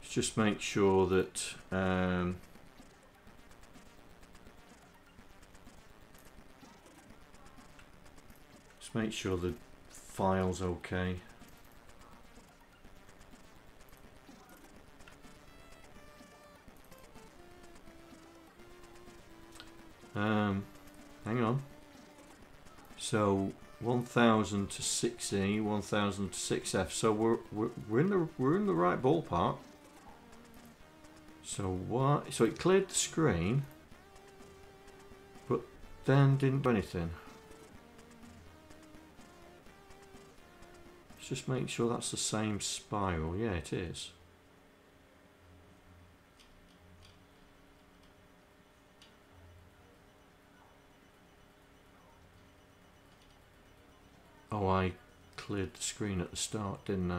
Let's just make sure that um, let's make sure the file's okay. Um, hang on. So one thousand to six E, one thousand to six F. So we're, we're we're in the we're in the right ballpark. So what? So it cleared the screen, but then didn't do anything. Let's just make sure that's the same spiral. Yeah, it is. Oh, I cleared the screen at the start, didn't I?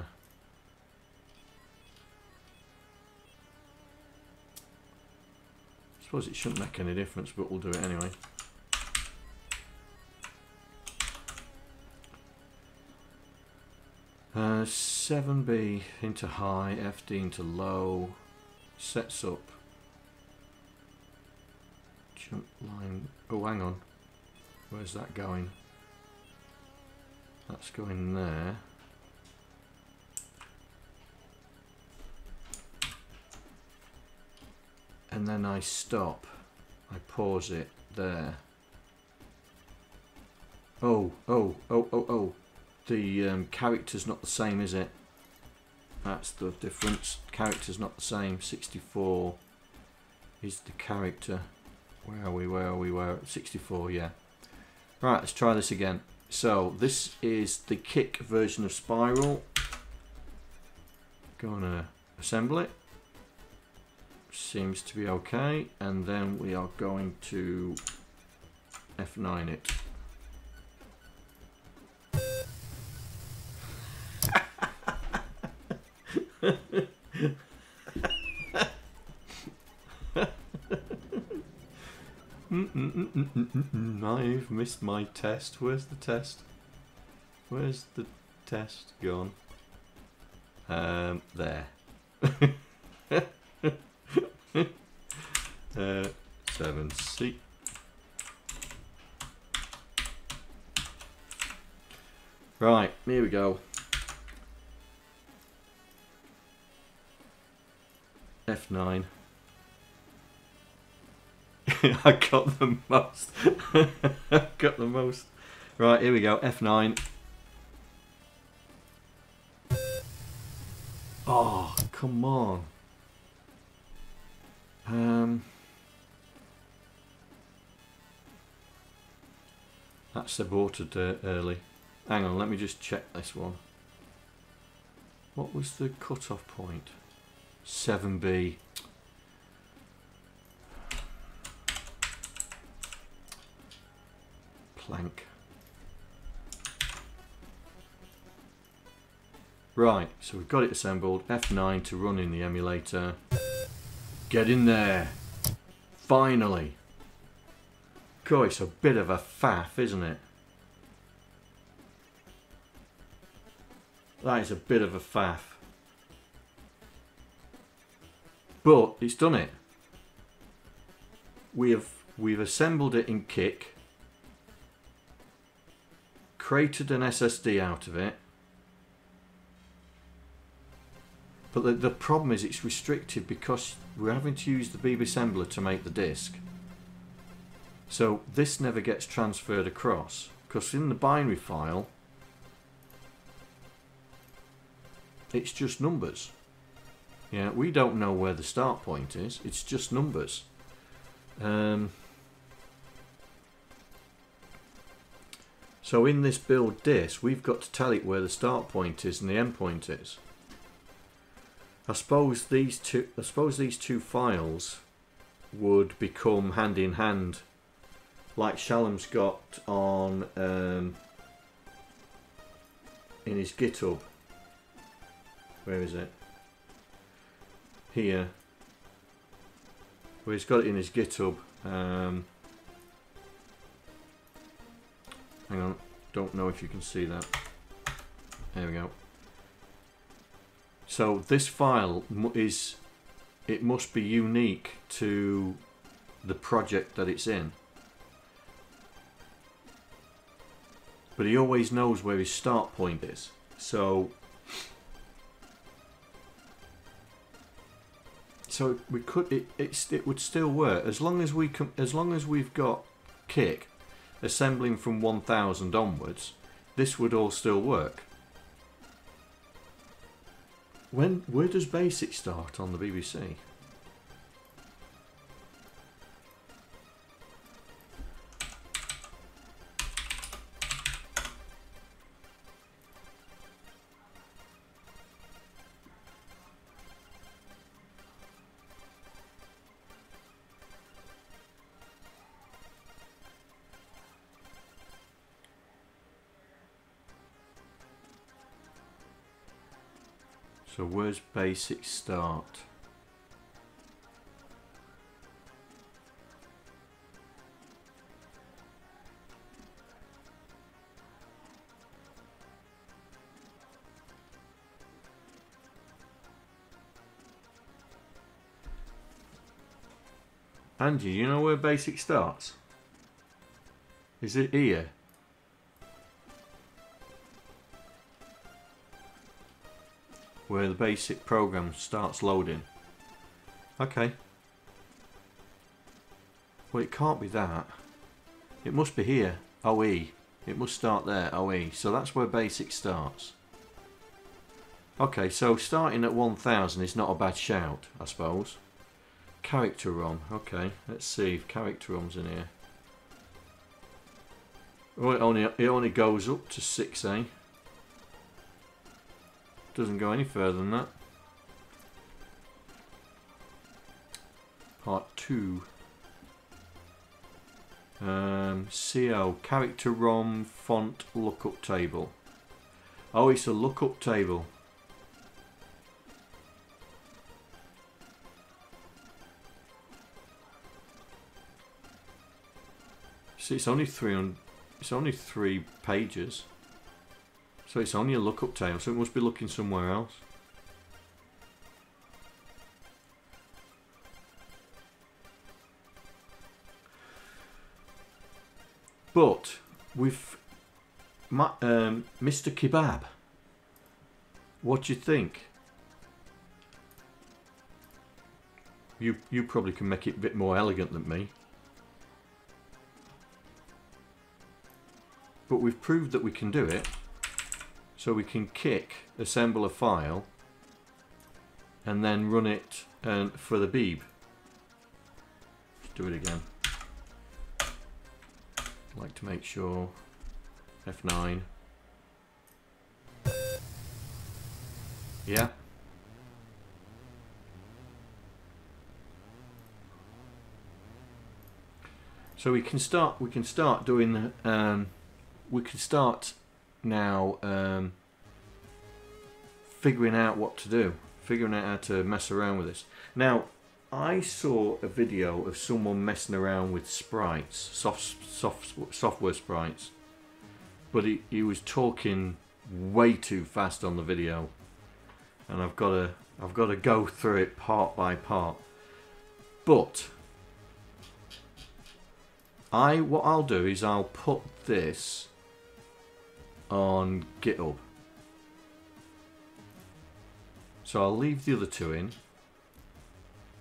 I suppose it shouldn't make any difference, but we'll do it anyway. Uh, seven B into high, F D into low, sets up. Jump line. Oh, hang on. Where's that going? That's going there. And then I stop. I pause it there. Oh, oh, oh, oh, oh. The um, character's not the same, is it? That's the difference. Character's not the same. sixty-four is the character. Where are we? Where are we? Where? sixty-four, yeah. Right, let's try this again. So this is the kick version of spiral. Gonna assemble it. Seems to be okay, and then we are going to F nine it. Mm -mm -mm -mm -mm -mm -mm. I've missed my test. Where's the test? Where's the test gone? Um, there. uh, seven C. Right, here we go. F nine. I got the most. I got the most. Right, here we go. F nine. Oh, come on. Um, that's aborted uh, early. Hang on, let me just check this one. What was the cutoff point? seven B. Plank. Right, so we've got it assembled. F nine to run in the emulator. Get in there! Finally! God, it's a bit of a faff, isn't it? That is a bit of a faff. But it's done it. We have we've assembled it in Kick. Created an S S D out of it, but the, the problem is it's restricted because we're having to use the BeebAssembler to make the disk, so this never gets transferred across, because in the binary file it's just numbers. Yeah, we don't know where the start point is, it's just numbers. um, So in this build disk, we've got to tell it where the start point is and the end point is. I suppose these two, I suppose these two files would become hand in hand, like Shallan's got on um, in his GitHub. Where is it? Here. Well, he's got it in his GitHub. Um, hang on, don't know if you can see that. There we go. So this file is, it must be unique to the project that it's in. But he always knows where his start point is. So, so we could it it, it would still work as long as we can, as long as we've got Kick assembling from one thousand onwards. This would all still work. When where does BASIC start on the B B C? So where's BASIC start? Andy, you know where BASIC starts? Is it here? Where the BASIC program starts loading. Okay. Well, it can't be that. It must be here. O E. It must start there. O E. So that's where BASIC starts. Okay, so starting at one thousand is not a bad shout, I suppose. Character ROM. Okay, let's see if character ROM's in here. Well, it only, it only goes up to six A. Doesn't go any further than that. Part two. Um, C O, character ROM font lookup table. Oh, it's a lookup table. See, it's only three on. It's only three pages. So it's only a lookup table, so it must be looking somewhere else. But with my, um, Mister Kebab, what do you think? You you probably can make it a bit more elegant than me. But we've proved that we can do it. So we can kick, assemble a file, and then run it um, for the Beeb. Let's do it again. I'd like to make sure. F nine. Yeah. So we can start. We can start doing. Um, we can start. Now, um, figuring out what to do, figuring out how to mess around with this. Now, I saw a video of someone messing around with sprites, soft, soft, software sprites, but he, he was talking way too fast on the video, and I've got to, I've got to go through it part by part. But I, what I'll do is I'll put this on GitHub. So I'll leave the other two in.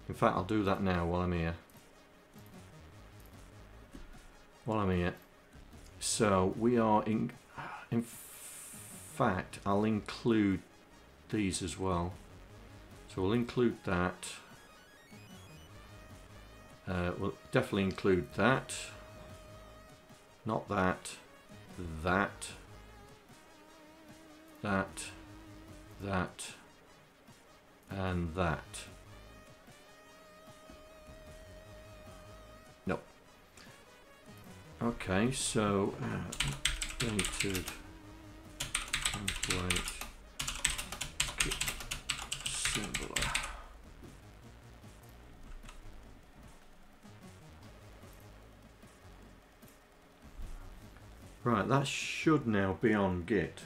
In fact, I'll do that now while I'm here. While I'm here. So we are in... In fact, I'll include these as well. So we'll include that. Uh, we'll definitely include that. Not that. that, that, that, and that. No. Okay, so uh, updated template Kick Assembler. Right, that should now be on Git.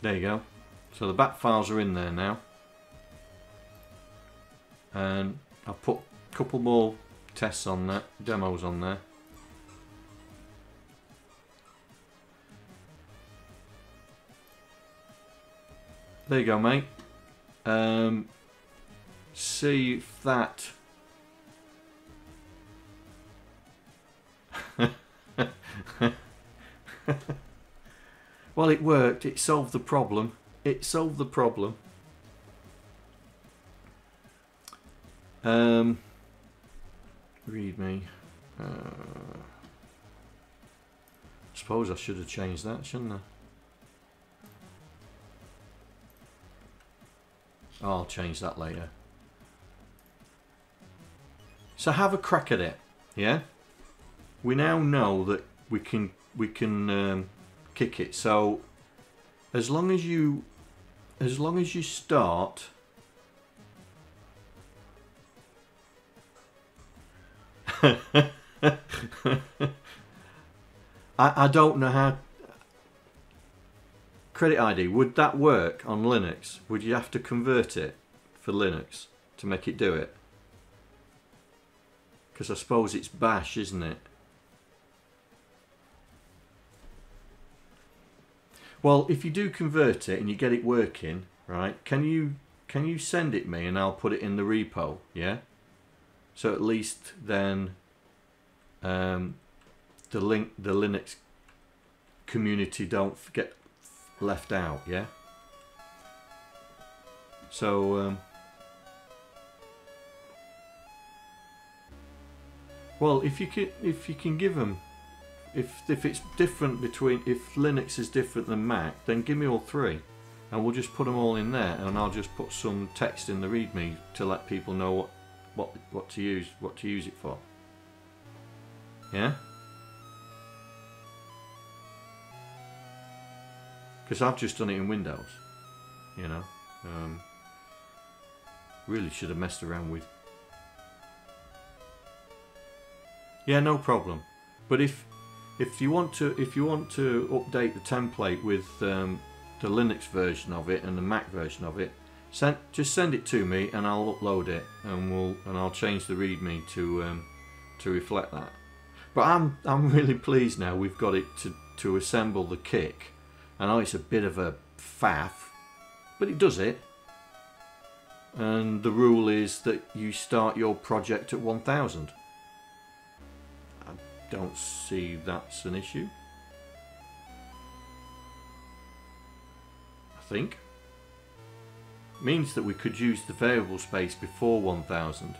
There you go. So the back files are in there now. And I'll put a couple more tests on that, demos on there. There you go, mate. Um, see if that... Well, it worked. It solved the problem. It solved the problem. Um, read me. Uh, suppose I should have changed that, shouldn't I? I'll change that later. So have a crack at it, yeah? We now know that we can we can um, kick it. So as long as you as long as you start I, I don't know how. Credit I D, would that work on Linux? Would you have to convert it for Linux to make it do it? Because I suppose it's bash, isn't it? Well, if you do convert it and you get it working, right, can you can you send it me and I'll put it in the repo, yeah? So at least then um, the link the Linux community don't forget left out, yeah? So, um, well, if you can, if you can give them, if, if it's different between, if Linux is different than Mac, then give me all three, and we'll just put them all in there, and I'll just put some text in the README to let people know what, what, what to use, what to use it for. Yeah? Because I've just done it in Windows, you know. Um, really should have messed around with. Yeah, no problem. But if if you want to if you want to update the template with um, the Linux version of it and the Mac version of it, send just send it to me and I'll upload it and we'll and I'll change the README to um, to reflect that. But I'm I'm really pleased now we've got it to to assemble the Kick. I know it's a bit of a faff, but it does it. And the rule is that you start your project at one thousand. I don't see that's an issue. I think. It means that we could use the variable space before one thousand.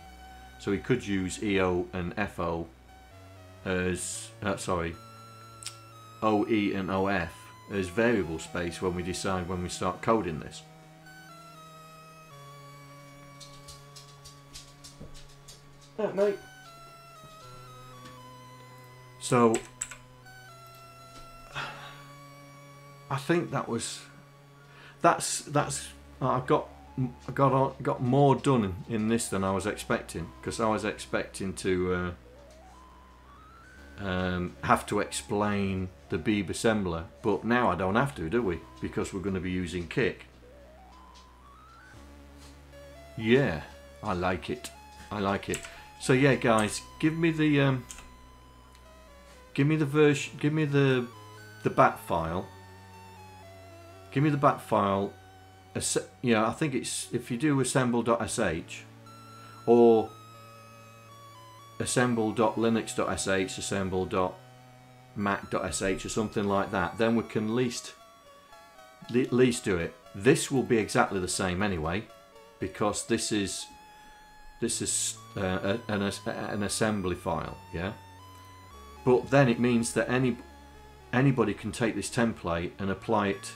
So we could use E O and F O as, uh, sorry, O E and O F. As variable space when we decide when we start coding this. Yeah, mate. So I think that was that's that's I got I got got more done in this than I was expecting, because I was expecting to uh, um, have to explain the BeebAssembler, but now I don't have to, do we? Because we're going to be using Kick. Yeah, I like it. I like it. So yeah, guys, give me the um, give me the version, give me the the bat file. Give me the bat file. Yeah, I think it's if you do assemble.sh or assemble.linux.sh, assemble.mac.sh or something like that, then we can at least at least do it. This will be exactly the same anyway, because this is this is uh, an, an assembly file, yeah. But then it means that any anybody can take this template and apply it.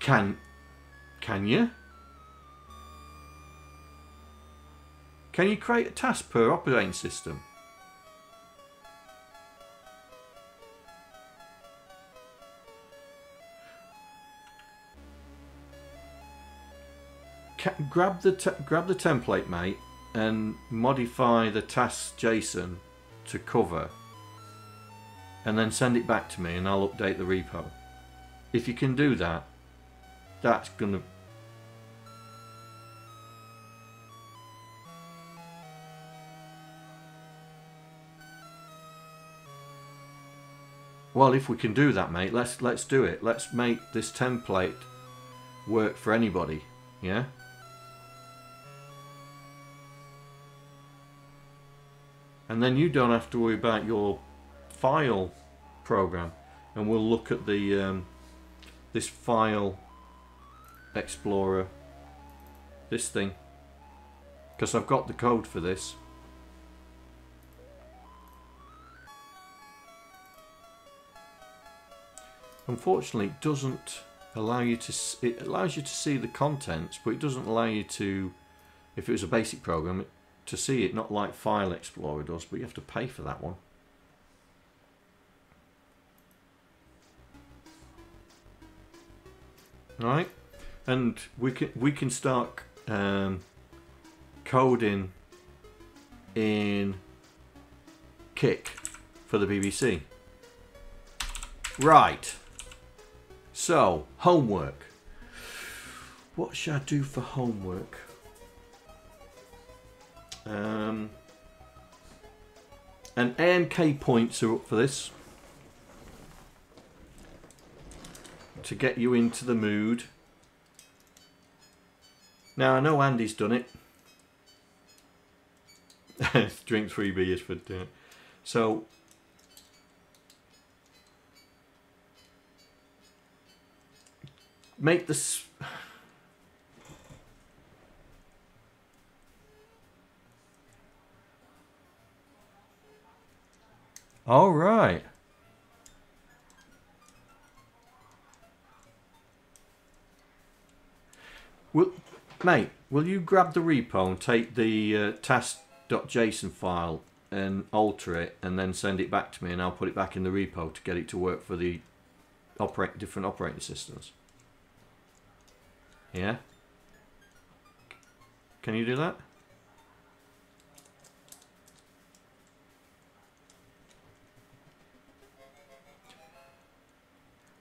Can can you? Can you create a task per operating system? Can, grab the te grab the template, mate, and modify the task JSON to cover, and then send it back to me, and I'll update the repo. If you can do that, that's gonna. Well, if we can do that, mate, let's let's do it. Let's make this template work for anybody. Yeah. And then you don't have to worry about your file program, and we'll look at the um, this file explorer, this thing, because I've got the code for this. Unfortunately, it doesn't allow you to. It allows you to see the contents, but it doesn't allow you to. If it was a basic program, to see it, not like File Explorer does. But you have to pay for that one. All right, and we can we can start um, coding in Kick for the B B C. Right. So, homework. What should I do for homework? Um, and A M K points are up for this. To get you into the mood. Now, I know Andy's done it. Drink three beers for dinner. So... make this... All right. Will, mate, will you grab the repo and take the uh, task.json file and alter it and then send it back to me, and I'll put it back in the repo to get it to work for the operate, different operating systems? Yeah. Can you do that?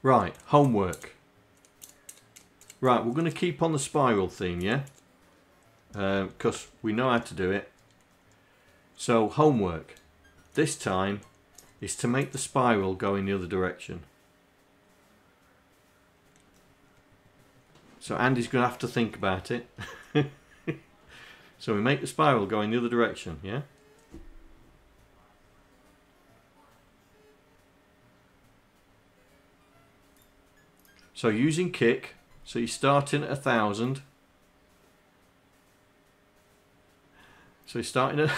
Right, homework. Right, we're going to keep on the spiral theme, yeah? Because um, we know how to do it. So, homework. This time is to make the spiral go in the other direction. So Andy's going to have to think about it. So we make the spiral go in the other direction, yeah? So using Kick, so you're starting at a thousand. So you're starting at...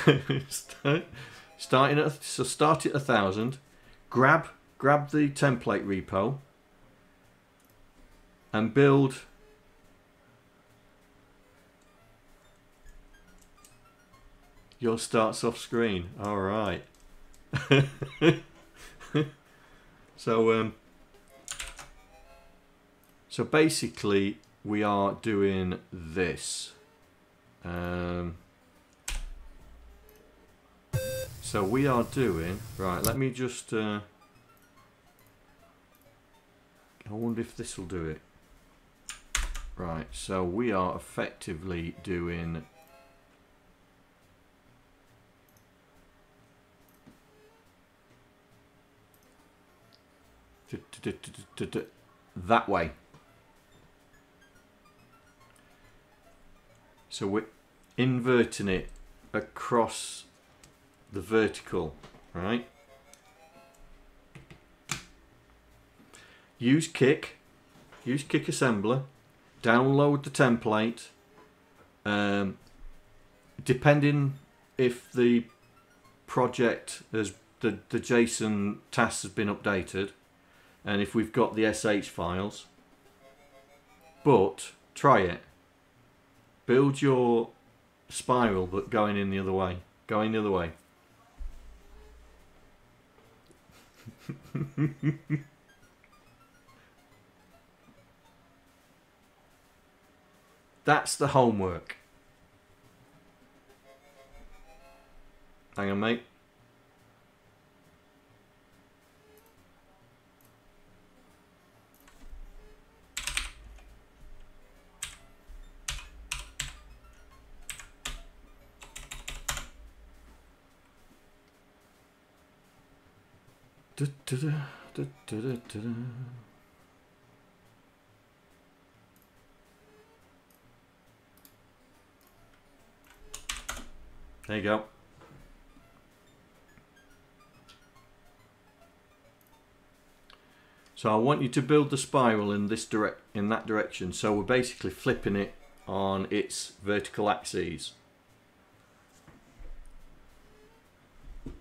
starting at so start at a thousand. Grab, grab the template repo. And build... Your start's off screen. All right. so, um, so basically, we are doing this. Um, so we are doing right. Let me just. Uh, I wonder if this will do it. Right. So we are effectively doing. That way. So we're inverting it across the vertical, right? use Kick, use Kick Assembler, download the template. Um, depending if the project has the, the JSON task has been updated, and if we've got the S H files. But try it. Build your spiral, but going in the other way. Going the other way. That's the homework. Hang on, mate. Da, da, da, da, da, da, da. There you go. So I want you to build the spiral in this direct in that direction. So we're basically flipping it on its vertical axes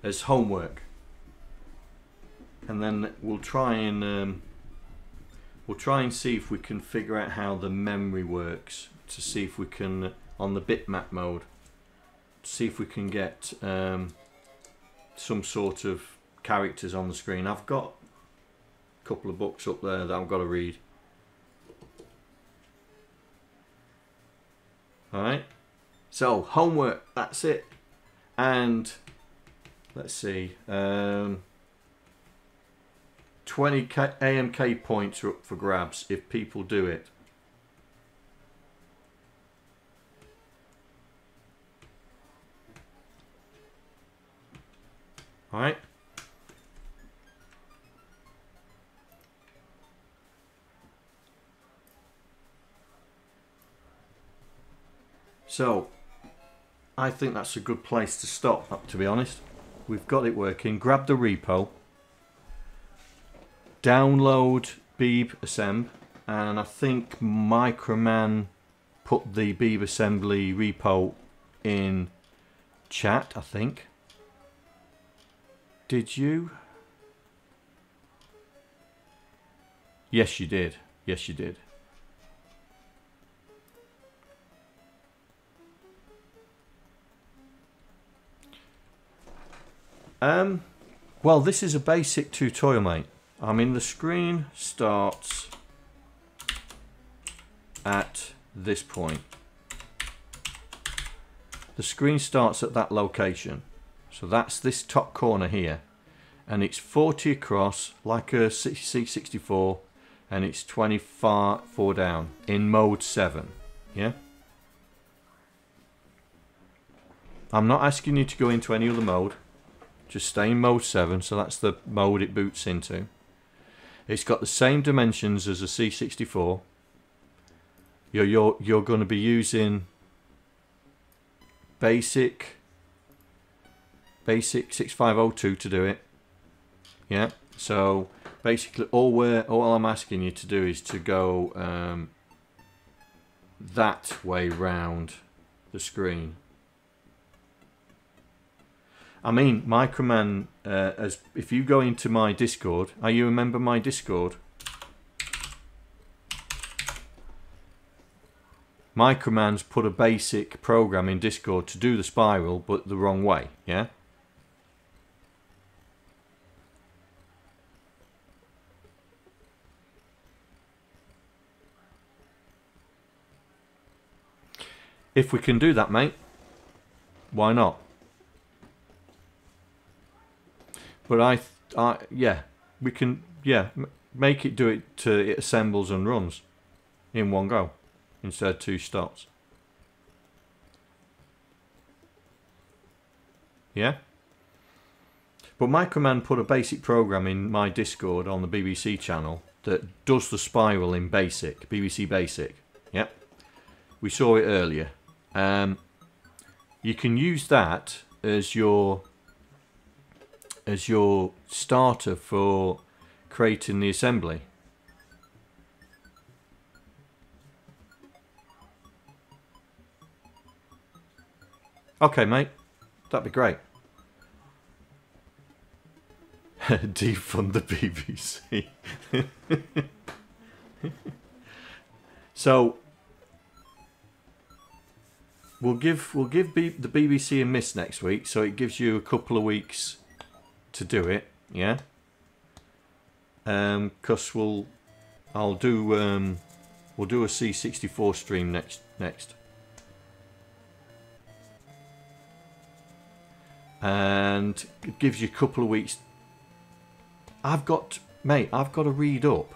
as homework. And then we'll try and um, we'll try and see if we can figure out how the memory works, to see if we can, on the bitmap mode, see if we can get um, some sort of characters on the screen. I've got a couple of books up there that I've got to read. All right, so homework, that's it. And let's see. Um, twenty A M K points are up for grabs if people do it. All right. So, I think that's a good place to stop, to be honest. We've got it working. Grab the repo. Download BeebAssembler, and I think Microman put the BeebAssembler repo in chat, I think. Did you? Yes, you did. Yes, you did. Um, well, this is a basic tutorial, mate. I mean, the screen starts at this point. The screen starts at that location. So that's this top corner here. And it's forty across, like a C sixty-four, and it's twenty-four down in mode seven. Yeah? I'm not asking you to go into any other mode. Just stay in mode seven, so that's the mode it boots into. It's got the same dimensions as a C sixty-four. You're, you're, you're going to be using basic basic sixty-five oh two to do it. Yeah, so basically all we're all I'm asking you to do is to go um, that way round the screen. I mean, Microman, uh, as if you go into my Discord, are you a member of my Discord? Microman's put a basic program in Discord to do the spiral, but the wrong way, yeah? If we can do that, mate, why not? But I, I, yeah, we can, yeah, make it do it to it assembles and runs in one go instead of two stops. Yeah? But Microman put a basic program in my Discord on the B B C channel that does the spiral in BASIC, B B C BASIC. Yep. We saw it earlier. Um, you can use that as your... as your starter for creating the assembly. Okay, mate. That'd be great. Defund the B B C. So we'll give we'll give B, the B B C a miss next week, so it gives you a couple of weeks to do it, yeah. Um, cause we'll I'll do um we'll do a C sixty-four stream next next. And it gives you a couple of weeks. I've got, mate, I've got to read up.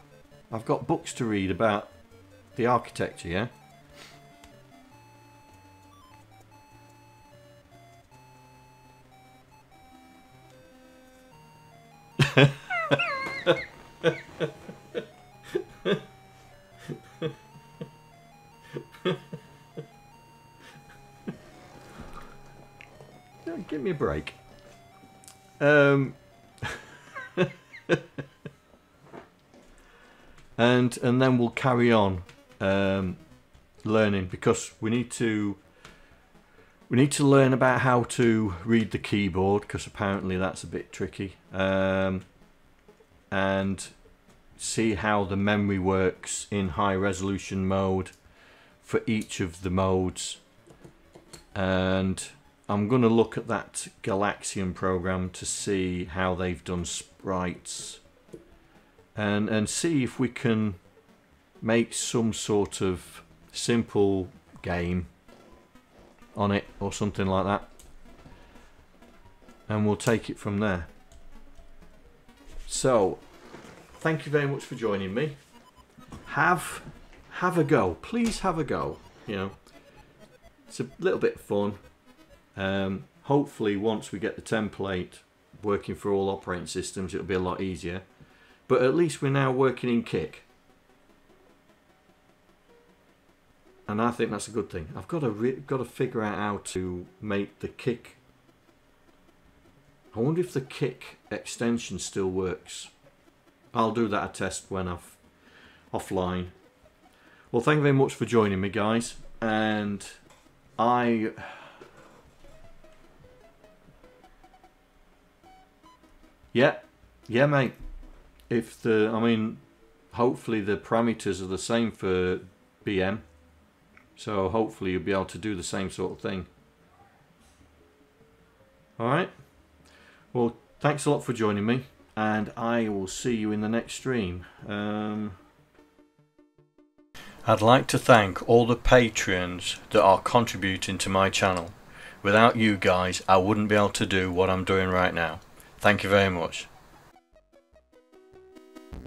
I've got books to read about the architecture, yeah? Give me a break. Um... And and then we'll carry on um, learning, because we need to we need to learn about how to read the keyboard, because apparently that's a bit tricky, um, and see how the memory works in high resolution mode for each of the modes. And I'm going to look at that Galaxian program to see how they've done sprites. And, and see if we can make some sort of simple game on it or something like that, and we'll take it from there. So thank you very much for joining me. Have have a go, please have a go, you know, it's a little bit fun. Um, hopefully once we get the template working for all operating systems, it'll be a lot easier. But at least we're now working in Kick. And I think that's a good thing. I've got to, re got to figure out how to make the Kick. I wonder if the Kick extension still works. I'll do that a test when I'm offline. Well, thank you very much for joining me, guys. And I... Yeah. Yeah, mate. If the, I mean, hopefully the parameters are the same for B M, so hopefully you'll be able to do the same sort of thing. Alright, well, thanks a lot for joining me, and I will see you in the next stream. Um... I'd like to thank all the patrons that are contributing to my channel. Without you guys, I wouldn't be able to do what I'm doing right now. Thank you very much.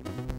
Thank you.